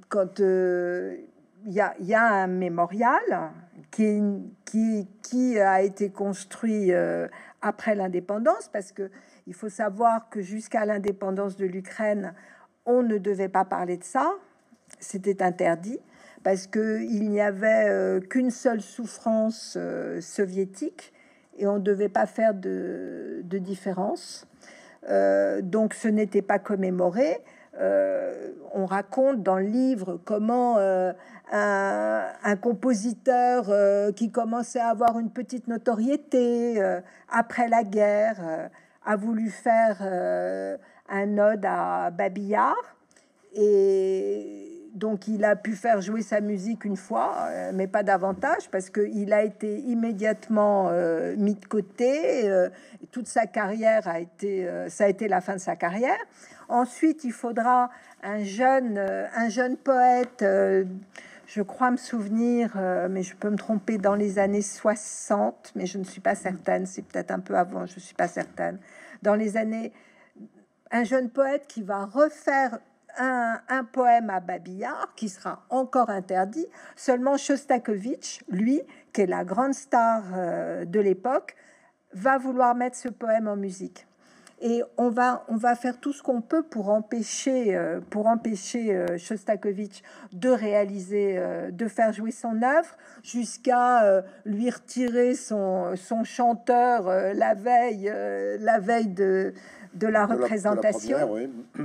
quand il euh, y, y a un mémorial qui, qui, qui a été construit euh, après l'indépendance, parce que il faut savoir que jusqu'à l'indépendance de l'Ukraine, on ne devait pas parler de ça, c'était interdit. Parce qu'il n'y avait euh, qu'une seule souffrance euh, soviétique et on ne devait pas faire de, de différence. Euh, donc ce n'était pas commémoré. Euh, on raconte dans le livre comment euh, un, un compositeur euh, qui commençait à avoir une petite notoriété euh, après la guerre euh, a voulu faire euh, un ode à Babi Yar et... Donc, il a pu faire jouer sa musique une fois, mais pas davantage, parce qu'il a été immédiatement euh, mis de côté. Euh, toute sa carrière a été... Euh, ça a été la fin de sa carrière. Ensuite, il faudra un jeune, euh, un jeune poète, euh, je crois me souvenir, euh, mais je peux me tromper, dans les années soixante, mais je ne suis pas certaine, c'est peut-être un peu avant, je ne suis pas certaine. Dans les années... Un jeune poète qui va refaire... Un, un poème à Babi Yar qui sera encore interdit. Seulement Shostakovich, lui, qui est la grande star euh, de l'époque, va vouloir mettre ce poème en musique. Et on va, on va faire tout ce qu'on peut pour empêcher, euh, pour empêcher euh, Shostakovich de réaliser, euh, de faire jouer son œuvre, jusqu'à euh, lui retirer son, son chanteur euh, la veille, euh, la veille de, de la de représentation. La, de la première, oui.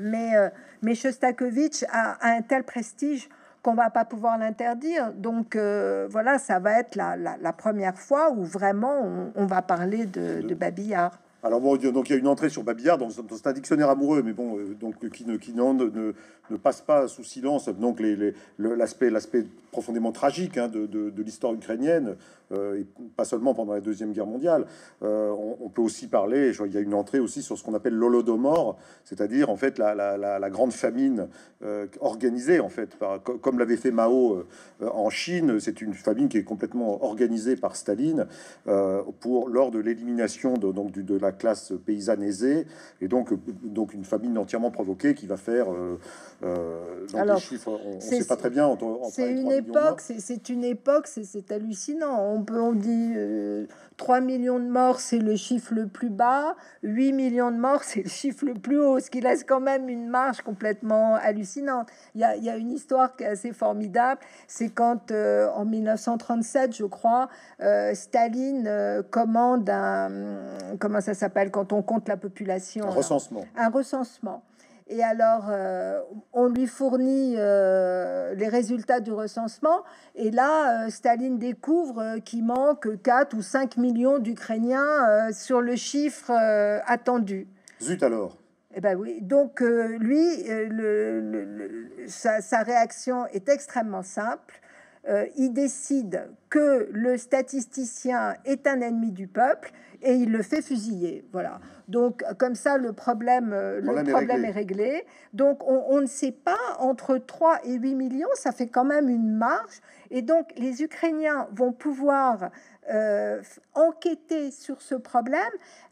Mais, euh, mais Shostakovich a, a un tel prestige qu'on va pas pouvoir l'interdire. Donc euh, voilà, ça va être la, la, la première fois où vraiment on, on va parler de, de Babi Yar. Alors bon, donc il y a une entrée sur Babi Yar dans, dans un dictionnaire amoureux, mais bon, euh, donc qui ne qui ne, ne ne passe pas sous silence donc les, les, l'aspect l'aspect profondément tragique hein, de, de, de l'histoire ukrainienne, euh, et pas seulement pendant la Deuxième Guerre mondiale. Euh, on, on peut aussi parler, je vois, il y a une entrée aussi sur ce qu'on appelle l'Holodomor, c'est-à-dire en fait la, la, la, la grande famine euh, organisée en fait, par, comme l'avait fait Mao euh, en Chine. C'est une famine qui est complètement organisée par Staline euh, pour lors de l'élimination de donc du, de la classe paysanne aisée, et donc, donc une famine entièrement provoquée qui va faire euh, euh, dans alors, les chiffres, on ne sait pas très bien. C'est une, une époque, c'est une époque, c'est hallucinant. On peut, on dit euh, trois millions de morts, c'est le chiffre le plus bas, huit millions de morts, c'est le chiffre le plus haut, ce qui laisse quand même une marge complètement hallucinante. Il y a, il y a une histoire qui est assez formidable, c'est quand euh, en mille neuf cent trente-sept, je crois, euh, Staline euh, commande un comment ça s'appelle quand on compte la population, un recensement. Alors, un recensement. Et alors, euh, on lui fournit euh, les résultats du recensement. Et là, euh, Staline découvre euh, qu'il manque quatre ou cinq millions d'Ukrainiens euh, sur le chiffre euh, attendu. Zut alors. Eh ben oui. Donc, euh, lui, euh, le, le, le, sa, sa réaction est extrêmement simple. Euh, il décide que le statisticien est un ennemi du peuple et il le fait fusiller. Voilà. Donc, comme ça, le problème, le problème, le problème est, réglé. est réglé. Donc, on, on ne sait pas, entre trois et huit millions, ça fait quand même une marge. Et donc, les Ukrainiens vont pouvoir euh, enquêter sur ce problème,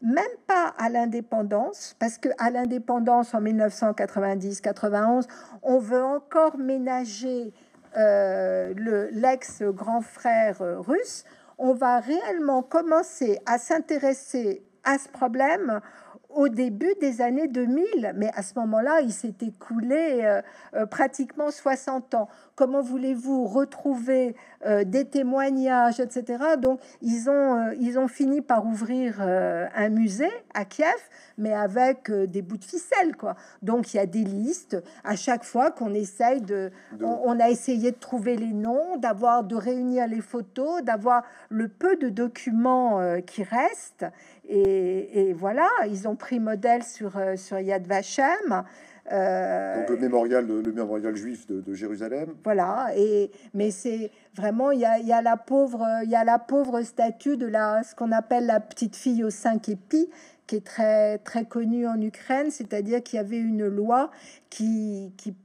même pas à l'indépendance, parce qu'à l'indépendance, en mille neuf cent quatre-vingt-dix quatre-vingt-onze, on veut encore ménager... Euh, le l'ex-grand frère euh, russe. On va réellement commencer à s'intéresser à ce problème au début des années deux mille, mais à ce moment-là, il s'est écoulé euh, euh, pratiquement soixante ans. Comment voulez-vous retrouver euh, des témoignages, et cetera. Donc, ils ont, euh, ils ont fini par ouvrir euh, un musée à Kiev, mais avec euh, des bouts de ficelle, quoi. Donc, il y a des listes. À chaque fois qu'on essaye de... de... On, on a essayé de trouver les noms, d'avoir, de réunir les photos, d'avoir le peu de documents euh, qui restent. Et, et voilà, ils ont pris modèle sur, euh, sur Yad Vashem. Euh, Donc le mémorial, le, le mémorial juif de, de Jérusalem. Voilà, et, mais c'est vraiment, il y a, y a la pauvre, il y a la pauvre statue de la, ce qu'on appelle la petite fille aux cinq épis, qui est très, très connue en Ukraine, c'est-à-dire qu'il y avait une loi qui, qui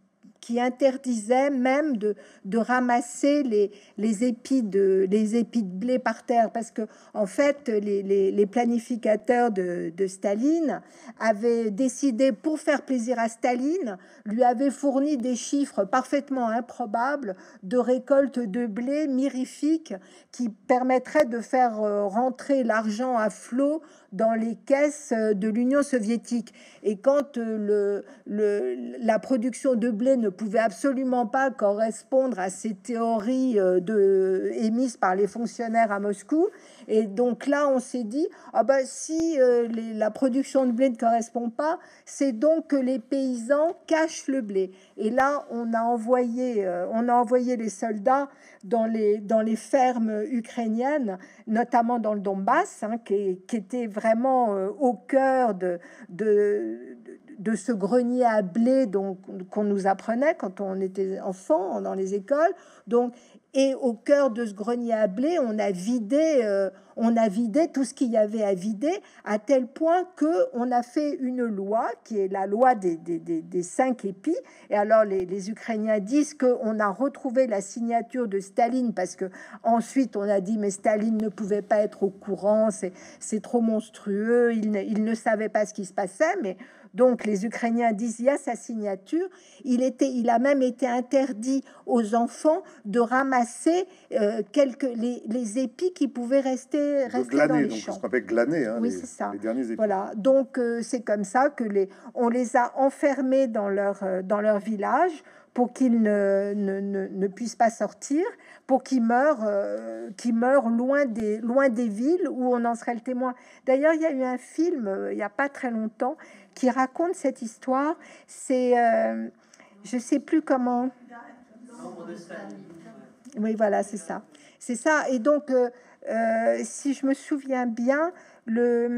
qui interdisait même de, de ramasser les, les, épis de, les épis de blé par terre, parce que, en fait, les, les, les planificateurs de, de Staline avaient décidé, pour faire plaisir à Staline, lui avaient fourni des chiffres parfaitement improbables de récoltes de blé mirifiques qui permettraient de faire rentrer l'argent à flot dans les caisses de l'Union soviétique. Et quand le, le, la production de blé ne pouvait absolument pas correspondre à ces théories de, émises par les fonctionnaires à Moscou, et donc là, on s'est dit, ah ben, si euh, les, la production de blé ne correspond pas, c'est donc que les paysans cachent le blé. Et là, on a envoyé, euh, on a envoyé les soldats dans les, dans les fermes ukrainiennes, notamment dans le Donbass, hein, qui, qui était vraiment euh, au cœur de, de, de ce grenier à blé qu'on nous apprenait quand on était enfant dans les écoles. Donc, et au cœur de ce grenier à blé, on a vidé, euh, on a vidé tout ce qu'il y avait à vider, à tel point que on a fait une loi qui est la loi des, des, des, des cinq épis. Et alors les, les Ukrainiens disent qu'on a retrouvé la signature de Staline, parce que ensuite on a dit mais Staline ne pouvait pas être au courant, c'est trop monstrueux, il ne, il ne savait pas ce qui se passait, mais donc les Ukrainiens disent il y a sa signature. Il était, il a même été interdit aux enfants de ramasser euh, quelques les, les épis qui pouvaient rester, rester glaner, dans les donc champs. Ce qu'on appelle glaner, hein, oui, c'est ça. Les derniers épis. Voilà. Donc euh, c'est comme ça que les, on les a enfermés dans leur euh, dans leur village, pour qu'ils ne, ne, ne, ne puissent pas sortir, pour qu'ils meurent, euh, qu'ils meurent loin des, loin des villes où on en serait le témoin. D'ailleurs, il y a eu un film, euh, il n'y a pas très longtemps, qui raconte cette histoire. C'est, euh, je ne sais plus comment... Oui, voilà, c'est ça. C'est ça. Et donc, euh, euh, si je me souviens bien, Le,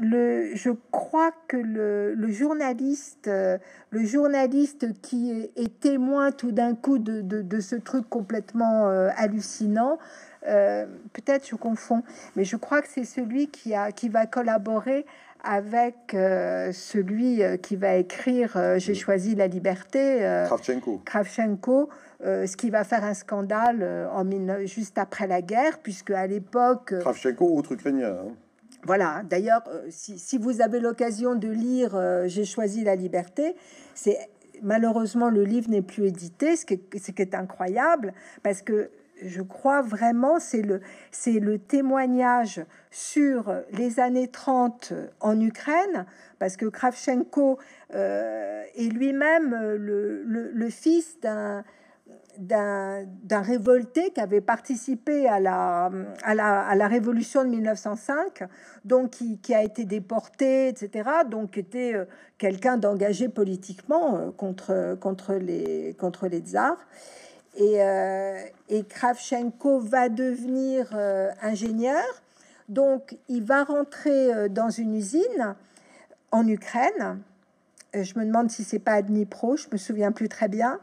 le, je crois que le, le journaliste, le journaliste qui est, est témoin tout d'un coup de, de, de ce truc complètement euh, hallucinant, euh, peut-être je confonds, mais je crois que c'est celui qui a, qui va collaborer avec euh, celui qui va écrire euh, J'ai choisi la liberté, euh, Kravchenko. Kravchenko. Euh, ce qui va faire un scandale euh, en mille, juste après la guerre, puisque à l'époque euh, Kravchenko, autre Ukrainien. Hein. Voilà, d'ailleurs, si, si vous avez l'occasion de lire euh, « J'ai choisi la liberté », c'est malheureusement, le livre n'est plus édité, ce qui, est, ce qui est incroyable, parce que je crois vraiment, c'est le, c'est le témoignage sur les années trente en Ukraine, parce que Kravchenko euh, est lui-même le, le, le fils d'un... d'un révolté qui avait participé à la, à la, à la révolution de mille neuf cent cinq, donc qui, qui a été déporté, et cetera, donc était euh, quelqu'un d'engagé politiquement euh, contre, contre, les, contre les tsars. Et, euh, et Kravchenko va devenir euh, ingénieur, donc il va rentrer euh, dans une usine en Ukraine, euh, je me demande si c'est pas à Dnipro, je me souviens plus très bien,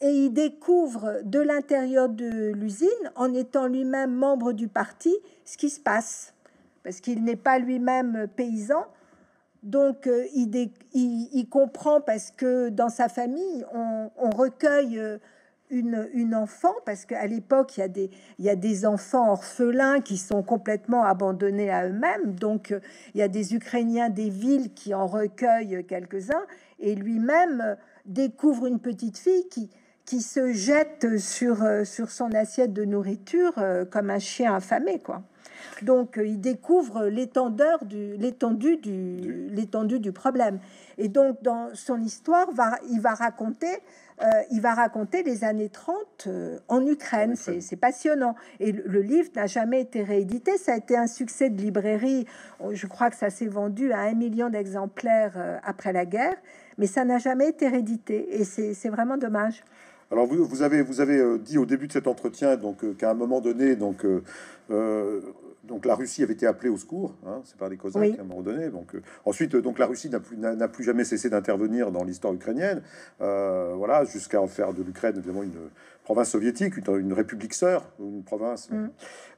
et il découvre de l'intérieur de l'usine, en étant lui-même membre du parti, ce qui se passe, parce qu'il n'est pas lui-même paysan. Donc, euh, il, dé il, il comprend, parce que dans sa famille, on, on recueille une, une enfant, parce qu'à l'époque, il, il y a des enfants orphelins qui sont complètement abandonnés à eux-mêmes. Donc, euh, il y a des Ukrainiens des villes qui en recueillent quelques-uns, et lui-même découvre une petite fille qui... qui se jette sur, sur son assiette de nourriture euh, comme un chien affamé, quoi. Donc, il découvre l'étendeur du, l'étendue du, l'étendue du problème. Et donc, dans son histoire, va, il, va raconter, euh, il va raconter les années trente euh, en Ukraine. C'est, c'est passionnant. Et le, le livre n'a jamais été réédité. Ça a été un succès de librairie. Je crois que ça s'est vendu à un million d'exemplaires euh, après la guerre. Mais ça n'a jamais été réédité. Et c'est, c'est vraiment dommage. Alors, vous, vous, avez, vous avez dit au début de cet entretien donc, euh, qu'à un moment donné... Donc, euh, euh, Donc la Russie avait été appelée au secours, hein, c'est par les Cosaques, oui, à un moment donné. Donc euh, ensuite, donc la Russie n'a plus, n'a, n'a plus jamais cessé d'intervenir dans l'histoire ukrainienne, euh, voilà, jusqu'à faire de l'Ukraine évidemment une province soviétique, une, une république sœur, une province. Mm.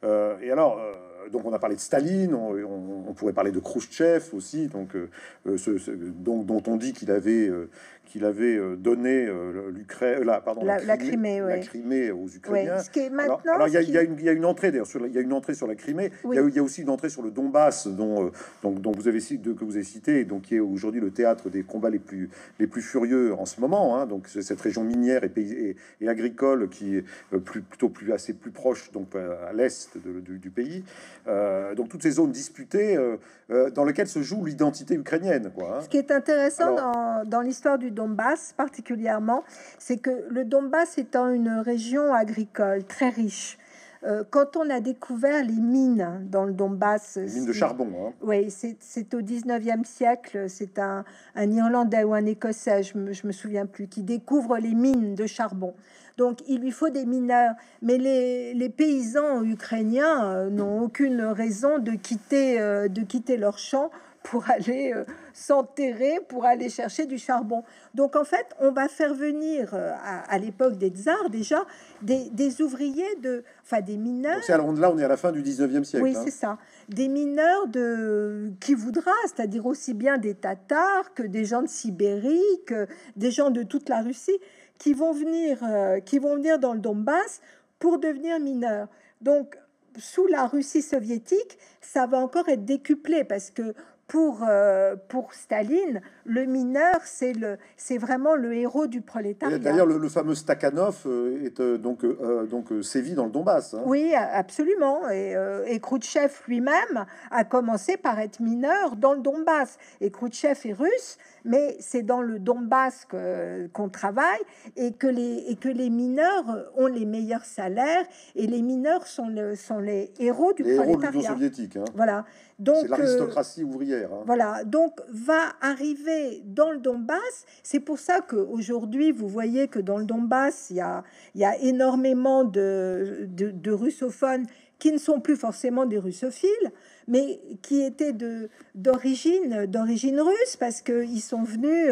Euh, et alors, euh, donc on a parlé de Staline, on, on, on pourrait parler de Khrouchtchev aussi, donc euh, ce, ce, donc dont on dit qu'il avait euh, qu'il avait donné euh, l'Ukraine, là, pardon, la, la, Crimée, la, Crimée, ouais. la Crimée aux Ukrainiens. Ouais, ce qui est maintenant, alors il y, qui... y, y a une entrée d'ailleurs, il y a une entrée sur la Crimée. Oui. Il, y a, il y a aussi une entrée sur le Donbass, dont, euh, donc, dont vous avez de, que vous avez cité, et donc qui est aujourd'hui le théâtre des combats les plus les plus furieux en ce moment. Hein, donc c'est cette région minière et, pays, et, et agricole qui est euh, plus, plutôt plus assez plus proche, donc à l'est de, de, du pays. Euh, donc toutes ces zones disputées euh, euh, dans lesquelles se joue l'identité ukrainienne. Quoi, hein. Ce qui est intéressant alors, dans, dans l'histoire du Donbass particulièrement, c'est que le Donbass étant une région agricole très riche, euh, quand on a découvert les mines dans le Donbass, les mines de charbon, hein. Oui, c'est, c'est au dix-neuvième siècle, c'est un, un Irlandais ou un Écossais, je me, je me souviens plus, qui découvre les mines de charbon. Donc, il lui faut des mineurs. Mais les, les paysans ukrainiens euh, n'ont aucune raison de quitter, euh, de quitter leur champ pour aller euh, s'enterrer, pour aller chercher du charbon. Donc, en fait, on va faire venir, euh, à, à l'époque des tsars déjà, des, des ouvriers, de, enfin des mineurs... Donc c'est à, là, on est à la fin du dix-neuvième siècle. Oui, hein. C'est ça. Des mineurs de, qui voudra, c'est-à-dire aussi bien des Tatars que des gens de Sibérie, que des gens de toute la Russie, qui vont venir, euh, qui vont venir dans le Donbass pour devenir mineurs. Donc, sous la Russie soviétique, ça va encore être décuplé parce que Pour, euh, pour Staline, le mineur, c'est, le, c'est vraiment le héros du prolétariat. Et d'ailleurs, le, le fameux Stakhanov est euh, donc, euh, donc sévit dans le Donbass. Hein. Oui, absolument. Et, euh, et Khrouchtchev lui-même a commencé par être mineur dans le Donbass. Et Khrouchtchev est russe, mais c'est dans le Donbass que, qu'on travaille et que, les, et que les mineurs ont les meilleurs salaires. Et les mineurs sont, le, sont les héros du les prolétariat. Héros de l'Union soviétique. Hein. Voilà. Donc, c'est l'aristocratie euh, ouvrière. Hein. Voilà, donc va arriver dans le Donbass. C'est pour ça qu'aujourd'hui, vous voyez que dans le Donbass, il y a, il y a énormément de, de, de russophones qui ne sont plus forcément des russophiles, mais qui étaient de, d'origine, d'origine russe, parce qu'ils sont venus,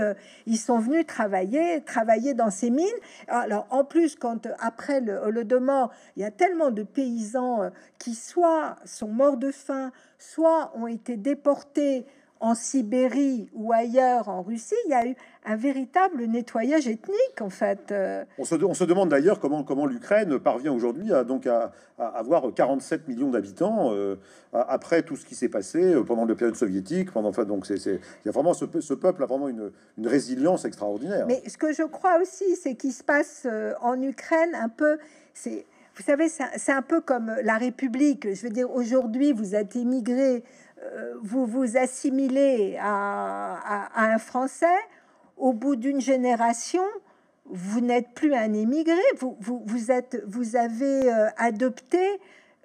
ils sont venus travailler, travailler dans ces mines. Alors, en plus, quand après le Holodomor, il y a tellement de paysans qui soit sont morts de faim, soit ont été déportés en Sibérie ou ailleurs en Russie, il y a eu un véritable nettoyage ethnique, en fait. On se, de, on se demande d'ailleurs comment, comment l'Ukraine parvient aujourd'hui à, donc à, à avoir quarante-sept millions d'habitants euh, après tout ce qui s'est passé pendant la période soviétique. Pendant, enfin, donc c'est, c'est, il y a vraiment ce, ce peuple a vraiment une, une résilience extraordinaire. Mais ce que je crois aussi, c'est qu'il se passe en Ukraine un peu... C'est, vous savez, c'est, c'est un peu comme la République. Je veux dire, aujourd'hui, vous êtes immigré, vous vous assimilez à, à, à un Français, au bout d'une génération, vous n'êtes plus un émigré, vous, vous, vous, êtes, vous avez euh, adopté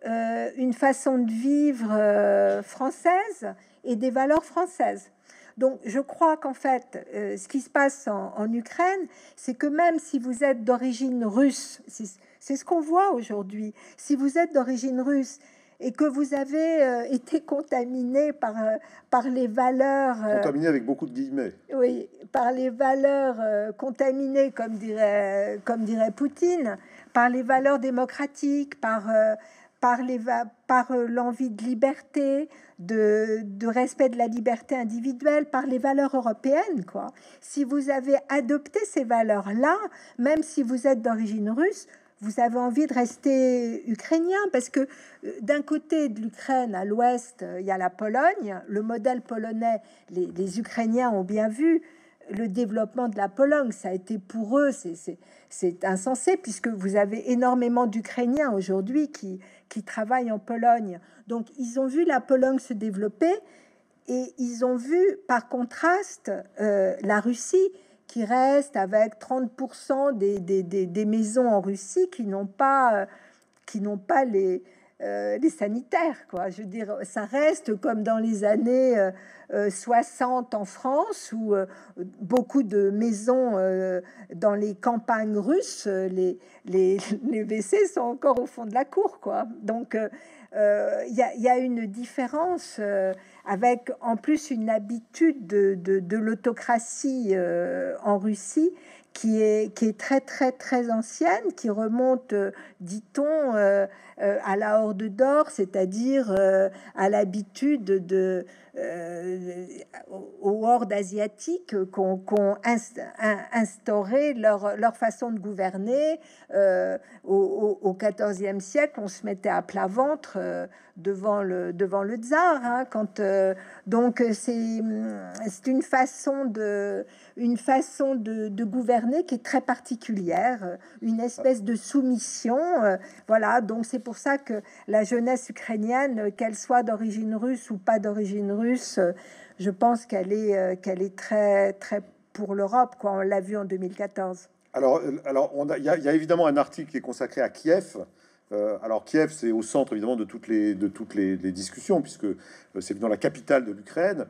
euh, une façon de vivre euh, française et des valeurs françaises. Donc, je crois qu'en fait, euh, ce qui se passe en, en Ukraine, c'est que même si vous êtes d'origine russe, c'est, c'est ce qu'on voit aujourd'hui, si vous êtes d'origine russe, et que vous avez euh, été contaminé par, euh, par les valeurs... Euh, contaminé avec beaucoup de guillemets. Oui, par les valeurs euh, contaminées, comme dirait, comme dirait Poutine, par les valeurs démocratiques, par, euh, par, les va- par euh, l'envie de liberté, de, de respect de la liberté individuelle, par les valeurs européennes, quoi. Si vous avez adopté ces valeurs-là, même si vous êtes d'origine russe, vous avez envie de rester ukrainien parce que euh, d'un côté de l'Ukraine, à l'ouest, euh, il y a la Pologne. Le modèle polonais, les, les Ukrainiens ont bien vu le développement de la Pologne. Ça a été pour eux, c'est insensé, puisque vous avez énormément d'Ukrainiens aujourd'hui qui, qui travaillent en Pologne. Donc, ils ont vu la Pologne se développer et ils ont vu, par contraste, euh, la Russie, qui reste avec trente pour cent des, des, des, des maisons en Russie qui n'ont pas, qui n'ont pas les... Euh, les sanitaires, quoi. Je veux dire, ça reste comme dans les années euh, soixante en France, où euh, beaucoup de maisons euh, dans les campagnes russes, les, les, les W C sont encore au fond de la cour, quoi. Donc, il euh, euh, y, y a une différence euh, avec, en plus, une habitude de, de, de l'autocratie euh, en Russie Qui est, qui est très, très, très ancienne, qui remonte, euh, dit-on, euh, euh, à la Horde d'Or, c'est-à-dire euh, à l'habitude de, euh, aux hordes asiatiques qu'ont qu'ont instauré leur, leur façon de gouverner. Euh, au, au, au quatorzième siècle, on se mettait à plat ventre euh, devant, le, devant le tsar. Hein, quand, euh, donc, c'est une façon de, une façon de, de gouverner qui est très particulière, une espèce de soumission. Euh, voilà, donc c'est pour ça que la jeunesse ukrainienne, qu'elle soit d'origine russe ou pas d'origine russe, je pense qu'elle est, euh, qu'elle est très, très pour l'Europe, quoi. On l'a vu en deux mille quatorze. Alors, alors on a, y, a, y a évidemment un article qui est consacré à Kiev. Euh, alors Kiev, c'est au centre évidemment de toutes les, de toutes les, les discussions, puisque euh, c'est dans la capitale de l'Ukraine,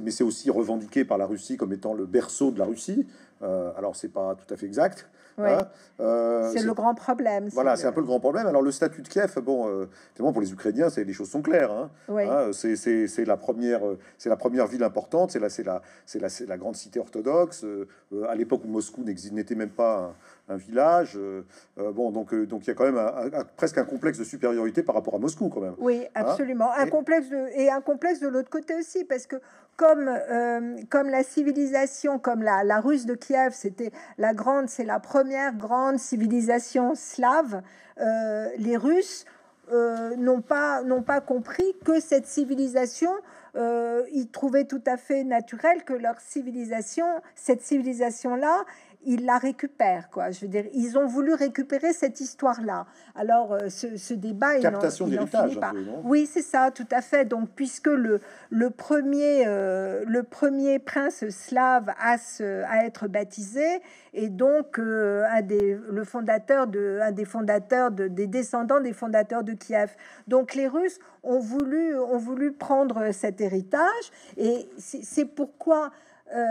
mais c'est aussi revendiqué par la Russie comme étant le berceau de la Russie. Euh, alors c'est pas tout à fait exact. Oui. Hein. Euh, c'est le grand problème. Voilà, c'est un peu le grand problème. Alors le statut de Kiev, bon, euh, bon pour les Ukrainiens, c'est les choses sont claires. Hein. Oui. Hein, c'est la première, c'est la première ville importante. C'est la, c'est la, c'est la, la grande cité orthodoxe. Euh, à l'époque où Moscou n'était même pas un, un village. Euh, bon, donc euh, donc il y a quand même un, un, un, presque un complexe de supériorité par rapport à Moscou quand même. Oui, absolument. Hein. Un et... complexe de, et un complexe de l'autre côté aussi, parce que comme euh, comme la civilisation, comme la, la Russe de Kiev, c'était la grande, c'est la première grande civilisation slave. Euh, les Russes euh, n'ont pas n'ont pas compris que cette civilisation, euh, ils trouvaient tout à fait naturel que leur civilisation, cette civilisation là. Ils la récupèrent, quoi. Je veux dire, ils ont voulu récupérer cette histoire-là. Alors, ce, ce débat, captation d'héritage, un peu, non ? Oui, c'est ça, tout à fait. Donc, puisque le, le premier, euh, le premier prince slave à, se, à être baptisé, et donc euh, un des, le fondateur de, un des fondateurs de, des descendants des fondateurs de Kiev. Donc, les Russes ont voulu, ont voulu prendre cet héritage, et c'est pourquoi. Euh,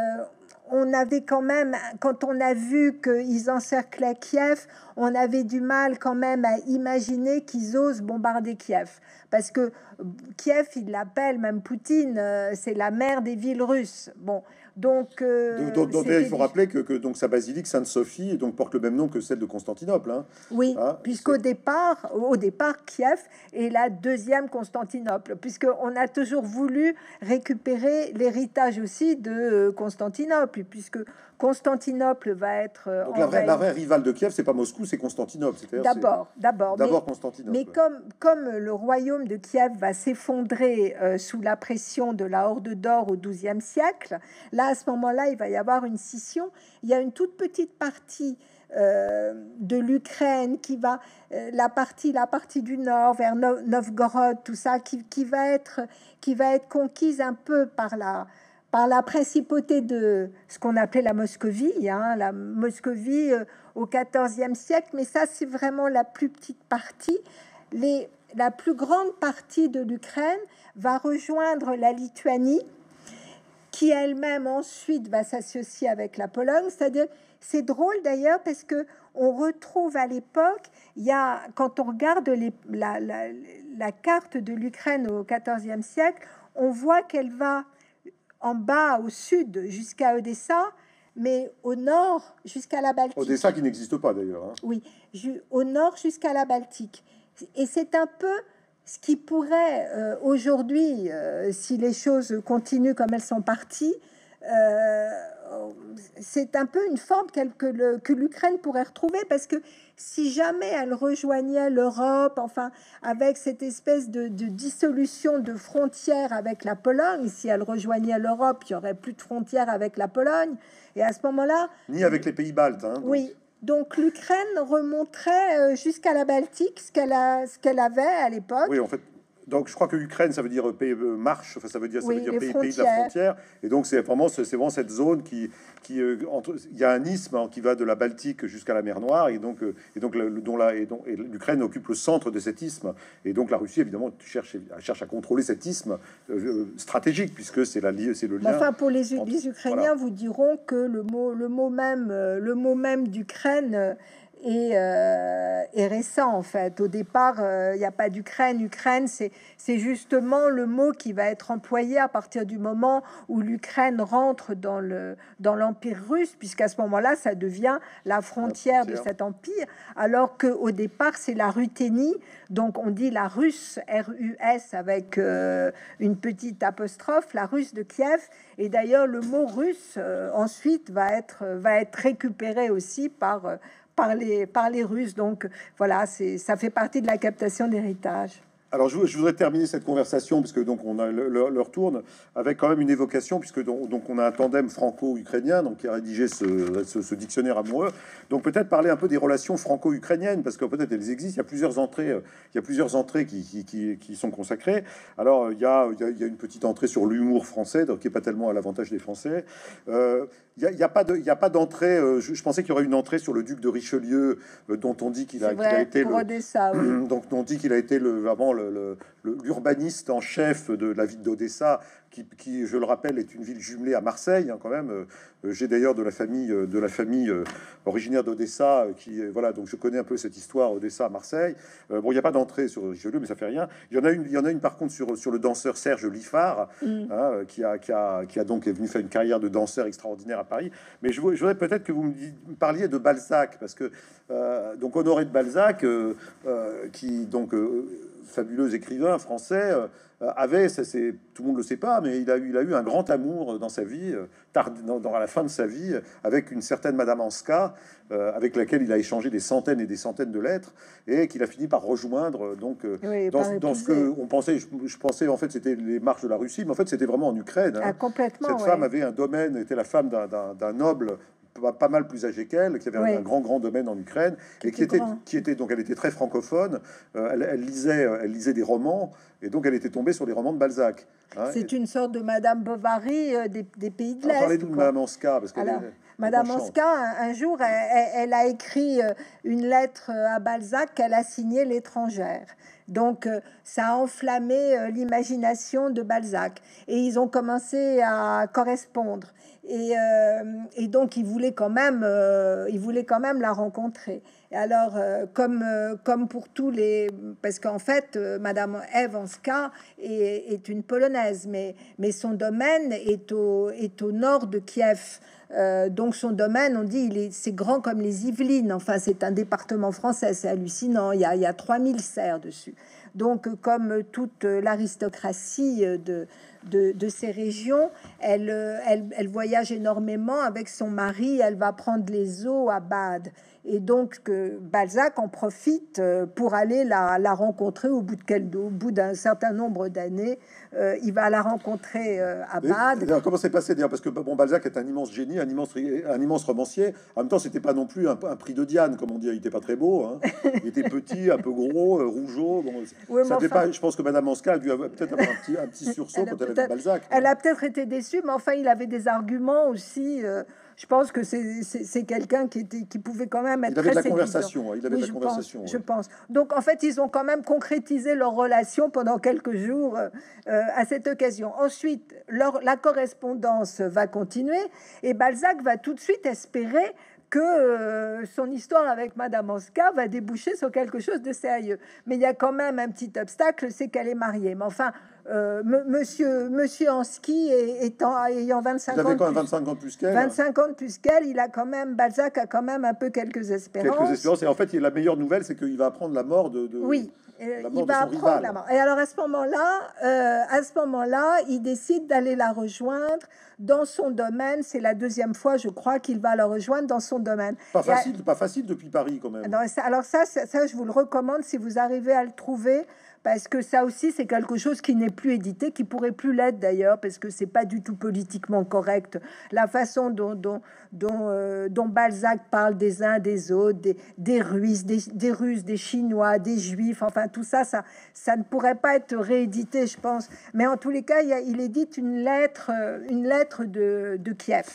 On avait quand même, quand on a vu qu'ils encerclaient Kiev, on avait du mal quand même à imaginer qu'ils osent bombarder Kiev. Parce que Kiev, il l'appelle même Poutine, c'est la mer des villes russes. Bon, donc... Euh, donc, donc il faut rappeler que, que donc, sa basilique Sainte-Sophie donc, porte le même nom que celle de Constantinople. Hein. Oui, ah, puisqu'au départ, au départ, Kiev est la deuxième Constantinople, puisqu'on a toujours voulu récupérer l'héritage aussi de Constantinople. Puisque Constantinople va être... Donc la vraie, la vraie rivale de Kiev, c'est pas Moscou, c'est Constantinople. D'abord, d'abord. D'abord Constantinople. Mais comme, comme le royaume de Kiev va s'effondrer euh, sous la pression de la Horde d'Or au douzième siècle, là, à ce moment-là, il va y avoir une scission. Il y a une toute petite partie euh, de l'Ukraine qui va... Euh, la, partie, la partie du nord, vers no Novgorod, tout ça, qui, qui, va être, qui va être conquise un peu par la... par la principauté de ce qu'on appelait la Moscovie, hein, la Moscovie euh, au quatorzième siècle, mais ça, c'est vraiment la plus petite partie. Les, la plus grande partie de l'Ukraine va rejoindre la Lituanie, qui elle-même ensuite va s'associer avec la Pologne. C'est-à-dire, c'est drôle d'ailleurs, parce que on retrouve à l'époque, il y a, quand on regarde les, la, la, la carte de l'Ukraine au quatorzième siècle, on voit qu'elle va en bas, au sud, jusqu'à Odessa, mais au nord, jusqu'à la Baltique. Odessa qui n'existe pas, d'ailleurs. Hein. Oui, au nord, jusqu'à la Baltique. Et c'est un peu ce qui pourrait, euh, aujourd'hui, euh, si les choses continuent comme elles sont parties, euh, c'est un peu une forme que l'Ukraine pourrait retrouver, parce que si jamais elle rejoignait l'Europe, enfin, avec cette espèce de, de dissolution de frontières avec la Pologne, si elle rejoignait l'Europe, il n'y aurait plus de frontières avec la Pologne, et à ce moment-là... Ni avec les pays baltes. Hein, donc. Oui, donc l'Ukraine remonterait jusqu'à la Baltique, ce qu'elle qu'elle avait à l'époque. Oui, en fait... Donc, je crois que Ukraine, ça veut dire pays marche, ça veut dire, ça oui, veut dire pays, pays de la frontière. Et donc, c'est vraiment, c'est vraiment cette zone qui, qui entre, il y a un isthme hein, qui va de la Baltique jusqu'à la Mer Noire, et donc, et donc, le, dont la, et donc, et l'Ukraine occupe le centre de cet isthme. Et donc, la Russie, évidemment, cherche, cherche à contrôler cet isthme euh, stratégique, puisque c'est la, c'est le lien. Enfin, pour les, entre, les Ukrainiens, voilà. Vous diront que le mot, le mot même, le mot même d'Ukraine. Et, euh, et récent en fait. Au départ, il euh, n'y a pas d'Ukraine. Ukraine, Ukraine c'est justement le mot qui va être employé à partir du moment où l'Ukraine rentre dans le dans l'Empire russe, puisqu'à ce moment-là, ça devient la frontière, la frontière de cet empire. Alors que au départ, c'est la Ruthénie. Donc on dit la Russe, R U S avec euh, une petite apostrophe, la Russe de Kiev. Et d'ailleurs, le mot russe euh, ensuite va être va être récupéré aussi par euh, Par les, par les Russes, donc voilà, c'est ça fait partie de la captation d'héritage. Alors je, je voudrais terminer cette conversation, parce que donc on a l'heure tourne, avec quand même une évocation, puisque donc, donc on a un tandem franco-ukrainien donc qui a rédigé ce, ce, ce dictionnaire amoureux. Donc peut-être parler un peu des relations franco-ukrainiennes, parce que peut-être elles existent. Il y a plusieurs entrées, il y a plusieurs entrées qui, qui, qui, qui sont consacrées. Alors il y a, il y a une petite entrée sur l'humour français, donc qui n'est pas tellement à l'avantage des Français. Euh, il n'y a, a pas d'entrée. Je, je pensais qu'il y aurait une entrée sur le duc de Richelieu, dont on dit qu'il a, qu'il a été le, Odessa, oui. Donc on dit qu'il a été le avant le l'urbaniste en chef de la ville d'Odessa, qui, qui, je le rappelle, est une ville jumelée à Marseille, hein, quand même. J'ai d'ailleurs de la famille, de la famille originaire d'Odessa, qui, voilà, donc je connais un peu cette histoire Odessa à Marseille. Euh, bon, il n'y a pas d'entrée sur Richelieu, mais ça fait rien. Il y en a une, il y en a une par contre sur, sur le danseur Serge Lifar, mm. hein, qui, a, qui, a, qui a donc est venu faire une carrière de danseur extraordinaire à Paris. Mais je, je voudrais peut-être que vous me parliez de Balzac, parce que euh, donc Honoré de Balzac, euh, euh, qui donc euh, fabuleux écrivain français euh, avait, ça c'est tout le monde le sait pas, mais il a eu, il a eu un grand amour dans sa vie, euh, tard dans, dans à la fin de sa vie, avec une certaine Madame Hanska, euh, avec laquelle il a échangé des centaines et des centaines de lettres, et qu'il a fini par rejoindre. Donc euh, oui, dans, dans ce que on pensait, je, je pensais en fait c'était les marches de la Russie, mais en fait c'était vraiment en Ukraine. Hein. Ah, complètement. Cette ouais. femme avait un domaine, était la femme d'un noble. Pas, pas mal plus âgée qu'elle, qui avait oui. un, un grand grand domaine en Ukraine, qui et qui était, était qui était donc elle était très francophone. Euh, elle, elle lisait, elle lisait des romans, et donc elle était tombée sur les romans de Balzac. Hein, c'est et... une sorte de Madame Bovary euh, des, des pays de l'Est. Parlez de Madame Hanska, parce qu'elle est... Madame Hanska, un, un jour, elle, elle a écrit une lettre à Balzac qu'elle a signée L'étrangère. Donc, ça a enflammé l'imagination de Balzac. Et ils ont commencé à correspondre. Et, euh, et donc, il voulait quand même, euh, il voulait quand même la rencontrer. Et alors, euh, comme, euh, comme pour tous les... Parce qu'en fait, euh, Madame Hanska est, est une Polonaise, mais, mais son domaine est au, est au nord de Kiev. Euh, donc son domaine, on dit, c'est grand comme les Yvelines. Enfin, c'est un département français, c'est hallucinant. Il y a, il y a trois mille serfs dessus. Donc, comme toute l'aristocratie de, de, de ces régions, elle, elle, elle voyage énormément avec son mari. Elle va prendre les eaux à Bade. Et donc, que Balzac en profite pour aller la, la rencontrer au bout de quel, au bout d'un certain nombre d'années. Euh, il va la rencontrer euh, à Bade. Et, comment c'est passé d'ailleurs? Parce que bon, Balzac est un immense génie, un immense, un immense romancier. En même temps, c'était pas non plus un, un prix de Diane, comme on dit. Il était pas très beau. Hein. Il était petit, un peu gros, euh, rougeau. Bon, oui, ça enfin, pas, je pense que Madame Hanska a dû peut-être avoir un petit, un petit sursaut quand elle a vu Balzac. Elle a peut-être été déçue, mais enfin, il avait des arguments aussi. Euh, Je pense que c'est quelqu'un qui, qui pouvait quand même être... Il avait très de la séduisant. Conversation. Il avait oui, de la je conversation. Pense, ouais. Je pense. Donc, en fait, ils ont quand même concrétisé leur relation pendant quelques jours euh, à cette occasion. Ensuite, leur, la correspondance va continuer et Balzac va tout de suite espérer que euh, son histoire avec Madame Hanska va déboucher sur quelque chose de sérieux. Mais il y a quand même un petit obstacle, c'est qu'elle est mariée. Mais enfin, Euh, monsieur, monsieur Hanski étant, ayant vingt-cinq ans plus qu'elle, vingt-cinq ans plus qu'elle, il a quand même, Balzac a quand même un peu quelques espérances. Quelques espérances. Et en fait, la meilleure nouvelle, c'est qu'il va apprendre la mort de. de oui, la mort il de va son apprendre rival. La mort. Et alors à ce moment-là, euh, à ce moment-là, il décide d'aller la rejoindre dans son domaine. C'est la deuxième fois, je crois, qu'il va la rejoindre dans son domaine. Pas facile, à... pas facile depuis Paris, quand même. Alors ça, alors ça, ça, ça, je vous le recommande si vous arrivez à le trouver. Parce que ça aussi, c'est quelque chose qui n'est plus édité, qui pourrait plus l'être d'ailleurs, parce que c'est pas du tout politiquement correct. La façon dont, dont, dont, euh, dont Balzac parle des uns, des autres, des, des, Russes, des, des Russes, des Chinois, des Juifs, enfin tout ça, ça, ça ne pourrait pas être réédité, je pense. Mais en tous les cas, il, y a, il édite une lettre, une lettre de, de Kiev.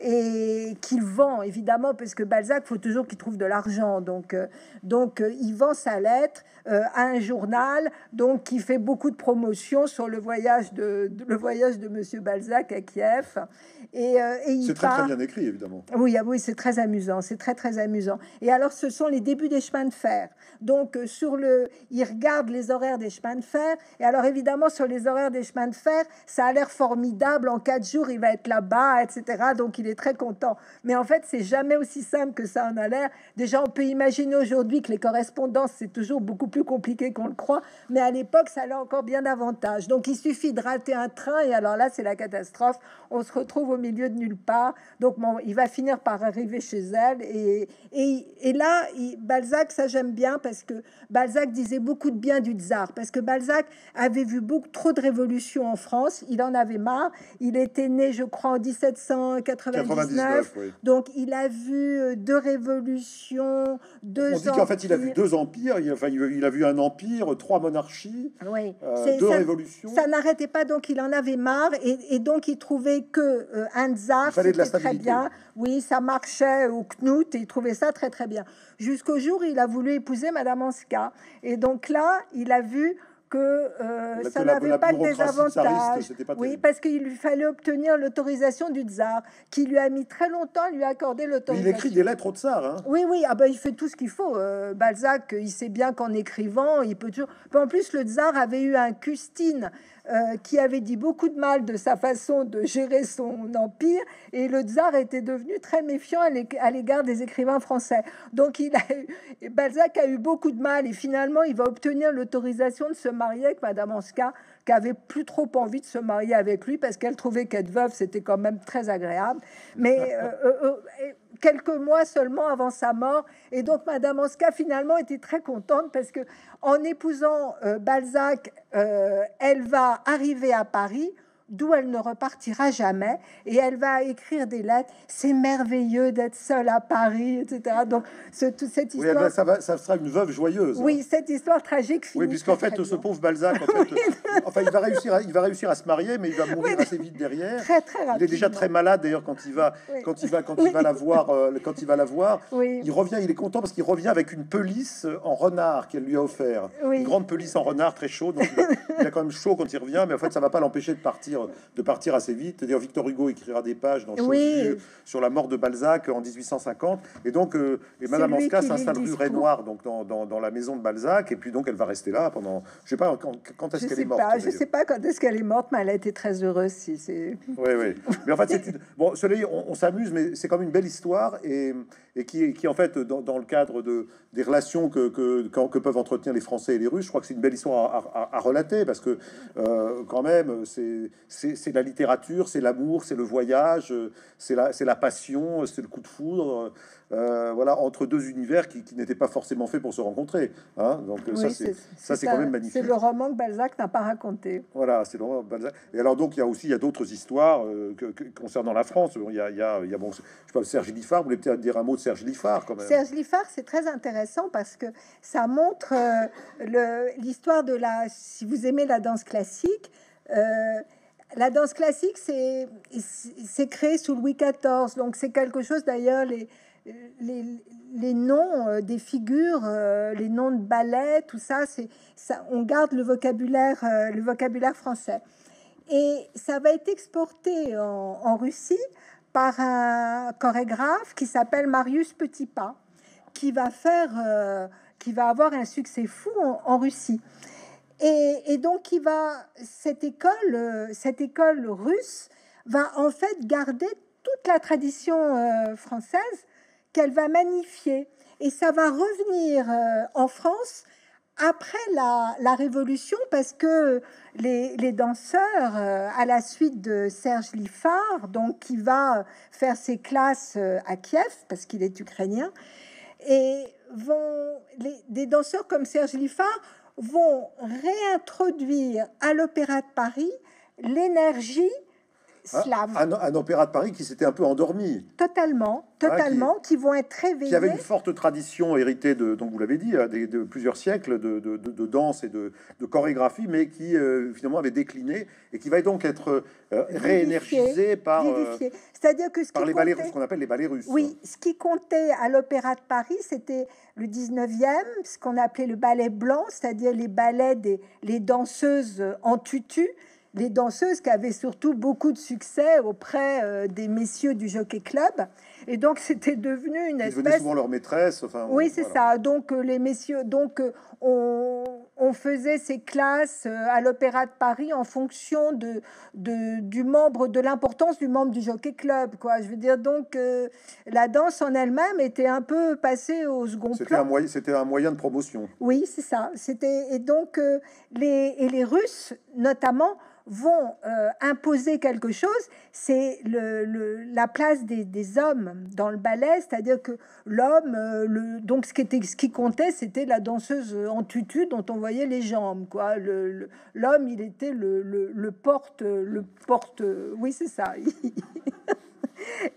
Et qu'il vend, évidemment, parce que Balzac, il faut toujours qu'il trouve de l'argent. Donc, euh, donc euh, il vend sa lettre euh, à un journal donc, qui fait beaucoup de promotion sur le voyage de, de, le voyage de Monsieur Balzac à Kiev. Et, euh, et c'est très, très bien écrit, évidemment. Oui, ah, oui c'est très amusant. C'est très, très amusant. Et alors, ce sont les débuts des chemins de fer. Donc, euh, sur le, il regarde les horaires des chemins de fer. Et alors, évidemment, sur les horaires des chemins de fer, ça a l'air formidable. En quatre jours, il va être là-bas, et cetera. Donc, il est très content, mais en fait c'est jamais aussi simple que ça en a l'air. Déjà on peut imaginer aujourd'hui que les correspondances c'est toujours beaucoup plus compliqué qu'on le croit, mais à l'époque ça allait encore bien davantage. Donc il suffit de rater un train et alors là c'est la catastrophe, on se retrouve au milieu de nulle part. Donc bon, il va finir par arriver chez elle et, et, et là il, Balzac, ça j'aime bien parce que Balzac disait beaucoup de bien du tsar, parce que Balzac avait vu beaucoup trop de révolutions en France, il en avait marre. Il était né je crois en mille sept cent quatre-vingt-dix-neuf, oui. Donc il a vu deux révolutions, deux. On dit qu'en fait il a vu deux empires, il a, enfin, il a vu un empire, trois monarchies, oui. euh, deux ça, révolutions. Ça n'arrêtait pas, donc il en avait marre et, et donc il trouvait que euh, un tsar c'était très bien, oui, ça marchait au Knout et il trouvait ça très très bien. Jusqu'au jour où il a voulu épouser Madame Hanska et donc là il a vu que euh, ça n'avait pas de désavantage, oui, parce qu'il lui fallait obtenir l'autorisation du tsar, qui lui a mis très longtemps à lui accorder l'autorisation. Il écrit des lettres au tsar, hein. Oui, oui, ah ben, il fait tout ce qu'il faut. Euh, Balzac, il sait bien qu'en écrivant, il peut toujours... En plus, le tsar avait eu un Custine, Euh, qui avait dit beaucoup de mal de sa façon de gérer son empire, et le tsar était devenu très méfiant à l'égard des écrivains français. Donc il a eu, Balzac a eu beaucoup de mal, et finalement il va obtenir l'autorisation de se marier avec Madame Hanska, qui avait plus trop envie de se marier avec lui, parce qu'elle trouvait qu'être veuve, c'était quand même très agréable. Mais... Euh, euh, euh, quelques mois seulement avant sa mort, et donc Madame Hanska finalement était très contente parce que en épousant euh, Balzac, euh, elle va arriver à Paris, d'où elle ne repartira jamais, et elle va écrire des lettres. C'est merveilleux d'être seule à Paris, et cetera. Donc ce, toute cette histoire, oui, va, ça, va, ça sera une veuve joyeuse. Oui, cette histoire tragique. Finit oui, puisqu'en fait, très ce bien. Pauvre Balzac, en fait, enfin, il va réussir, à, il va réussir à se marier, mais il va mourir oui, assez vite derrière. Très, très rapidement. Il est déjà très malade d'ailleurs quand il va, oui. quand il va, quand oui. il va la voir, euh, quand il va la voir, oui. il revient, il est content parce qu'il revient avec une pelisse en renard qu'elle lui a offert, oui. une grande pelisse en renard très chaude. Donc il, a, il a quand même chaud quand il revient, mais en fait, ça va pas l'empêcher de partir. de partir assez vite. D'ailleurs, Victor Hugo écrira des pages dans oui. sur la mort de Balzac en mille huit cent cinquante. Et donc, euh, et Madame Hanska s'installe rue Rénoir, donc dans, dans, dans la maison de Balzac. Et puis donc, elle va rester là pendant. Je sais pas quand, quand est-ce qu'elle est morte. Pas, je sais pas quand est-ce qu'elle est morte, mais elle a été très heureuse. Si c'est. Oui, oui. Mais en fait, c'est une... bon. Soleil, on, on s'amuse, mais c'est quand même une belle histoire et, et qui, qui en fait, dans, dans le cadre de des relations que, que que peuvent entretenir les Français et les Russes, je crois que c'est une belle histoire à, à, à relater parce que euh, quand même, c'est c'est la littérature, c'est l'amour, c'est le voyage, c'est la, la passion, c'est le coup de foudre, euh, voilà, entre deux univers qui, qui n'étaient pas forcément faits pour se rencontrer. Hein. Donc oui, ça, c'est ça, c'est quand même magnifique. C'est le roman que Balzac n'a pas raconté. Voilà, c'est le roman de Balzac. Et alors donc il y a aussi il y a d'autres histoires euh, que, que, concernant la France. Il y a il y a, il y a bon, je sais pas, Serge Lifar. Vous voulez peut-être dire un mot de Serge Lifar quand même. Serge Lifar, c'est très intéressant parce que ça montre euh, l'histoire de la. Si vous aimez la danse classique. Euh, La danse classique, c'est créé sous Louis quatorze, donc c'est quelque chose d'ailleurs, les, les, les noms des figures, les noms de ballet, tout ça, ça on garde le vocabulaire, le vocabulaire français. Et ça va être exporté en, en Russie par un chorégraphe qui s'appelle Marius Petipa, qui va faire, euh, qui va avoir un succès fou en, en Russie. Et, et donc, il va, cette, école, cette école russe va en fait garder toute la tradition euh, française qu'elle va magnifier. Et ça va revenir euh, en France après la, la Révolution, parce que les, les danseurs, euh, à la suite de Serge Lifar, donc qui va faire ses classes euh, à Kiev, parce qu'il est ukrainien, et vont, les, des danseurs comme Serge Lifar vont réintroduire à l'Opéra de Paris l'énergie slave. Un, un Opéra de Paris qui s'était un peu endormi. Totalement, totalement, hein, qui, qui vont être réveillés. Qui avait une forte tradition héritée de, donc vous l'avez dit, de, de plusieurs siècles de, de, de danse et de, de chorégraphie, mais qui euh, finalement avait décliné et qui va donc être euh, réénergisée par, euh, c'est-à-dire que ce par qui les comptait, ballets, ce qu'on appelle les ballets russes. Oui, ce qui comptait à l'Opéra de Paris, c'était le dix-neuvième, ce qu'on appelait le ballet blanc, c'est-à-dire les ballets des les danseuses en tutu. Les danseuses qui avaient surtout beaucoup de succès auprès euh, des messieurs du Jockey Club. Et donc, c'était devenu une espèce... Ils devenaient souvent leur maîtresse. Enfin, on... Oui, c'est voilà. ça. Donc, euh, les messieurs... Donc, euh, on, on faisait ces classes euh, à l'Opéra de Paris en fonction de, de, du membre, de l'importance du membre du Jockey Club, quoi. Je veux dire, donc, euh, la danse en elle-même était un peu passée au second plan. C'était un moyen de promotion. Oui, c'est ça. C'était... Et donc, euh, les, et les Russes, notamment... vont euh, imposer quelque chose, c'est le, le, la place des, des hommes dans le ballet, c'est-à-dire que l'homme, euh, le, donc ce qui, était, ce qui comptait, c'était la danseuse en tutu dont on voyait les jambes, quoi. Le, le, l'homme, il était le, le, le porte, le porte, oui c'est ça.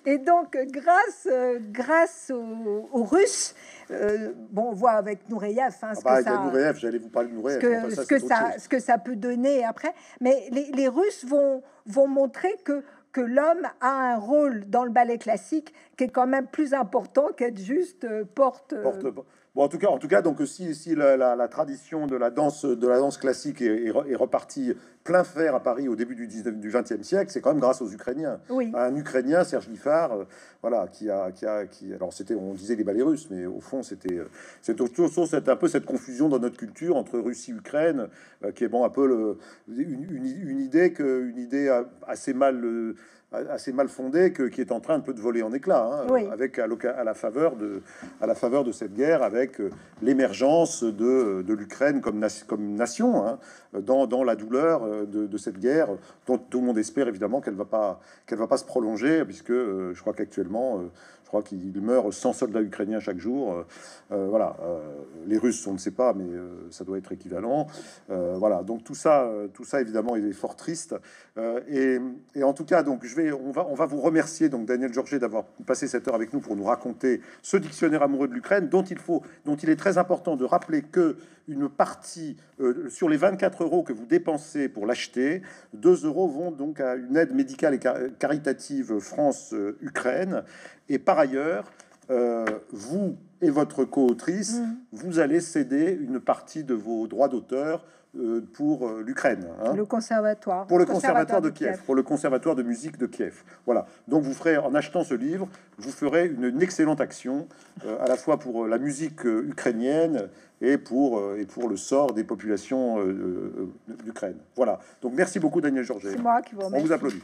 Et donc, grâce, euh, grâce aux, aux Russes, euh, bon, on voit avec Nureyev, hein, ce, ah bah, j'allais vous parler de Nureyev, ce, que, ça, ce, que ça, ce que ça peut donner après. Mais les, les Russes vont, vont montrer que, que l'homme a un rôle dans le ballet classique qui est quand même plus important qu'être juste euh, porte... Euh, porte Bon, en tout cas, en tout cas, donc si, si la, la, la tradition de la danse, de la danse classique est, est repartie plein fer à Paris au début du dix-neuvième, du vingtième siècle, c'est quand même grâce aux Ukrainiens. Oui. Un Ukrainien, Serge Lifar, euh, voilà, qui a, qui a, qui, alors c'était, on disait les ballets russes, mais au fond c'était, c'est un peu cette confusion dans notre culture entre Russie-Ukraine, euh, qui est bon un peu le, une, une, une idée que, une idée assez mal. Euh, assez mal fondé que, qui est en train un peu de voler en éclats, hein, oui. avec à, à la faveur de à la faveur de cette guerre, avec l'émergence de, de l'Ukraine comme, comme nation, hein, dans, dans la douleur de, de cette guerre dont tout le monde espère évidemment qu'elle va pas qu'elle va pas se prolonger, puisque euh, je crois qu'actuellement euh, je crois qu'il meurt cent soldats ukrainiens chaque jour, euh, voilà, euh, les Russes on ne sait pas, mais euh, ça doit être équivalent, euh, voilà, donc tout ça euh, tout ça évidemment il est fort triste, euh, et, et en tout cas donc je vais On va, on va vous remercier, donc Danièle Georget, d'avoir passé cette heure avec nous pour nous raconter ce dictionnaire amoureux de l'Ukraine, dont il faut, dont il est très important de rappeler que une partie euh, sur les vingt-quatre euros que vous dépensez pour l'acheter, deux euros vont donc à une aide médicale et car caritative France-Ukraine. Et par ailleurs, euh, vous et votre co-autrice, mmh. vous allez céder une partie de vos droits d'auteur pour l'Ukraine, hein. Le conservatoire. Pour le, le conservatoire, conservatoire de, de Kiev. Kiev, pour le conservatoire de musique de Kiev. Voilà. Donc vous ferez, en achetant ce livre, vous ferez une, une excellente action, euh, à la fois pour la musique euh, ukrainienne et pour euh, et pour le sort des populations euh, euh, d'Ukraine. Voilà. Donc merci beaucoup Danièle Georget. C'est moi qui vous remercie. On vous applaudit.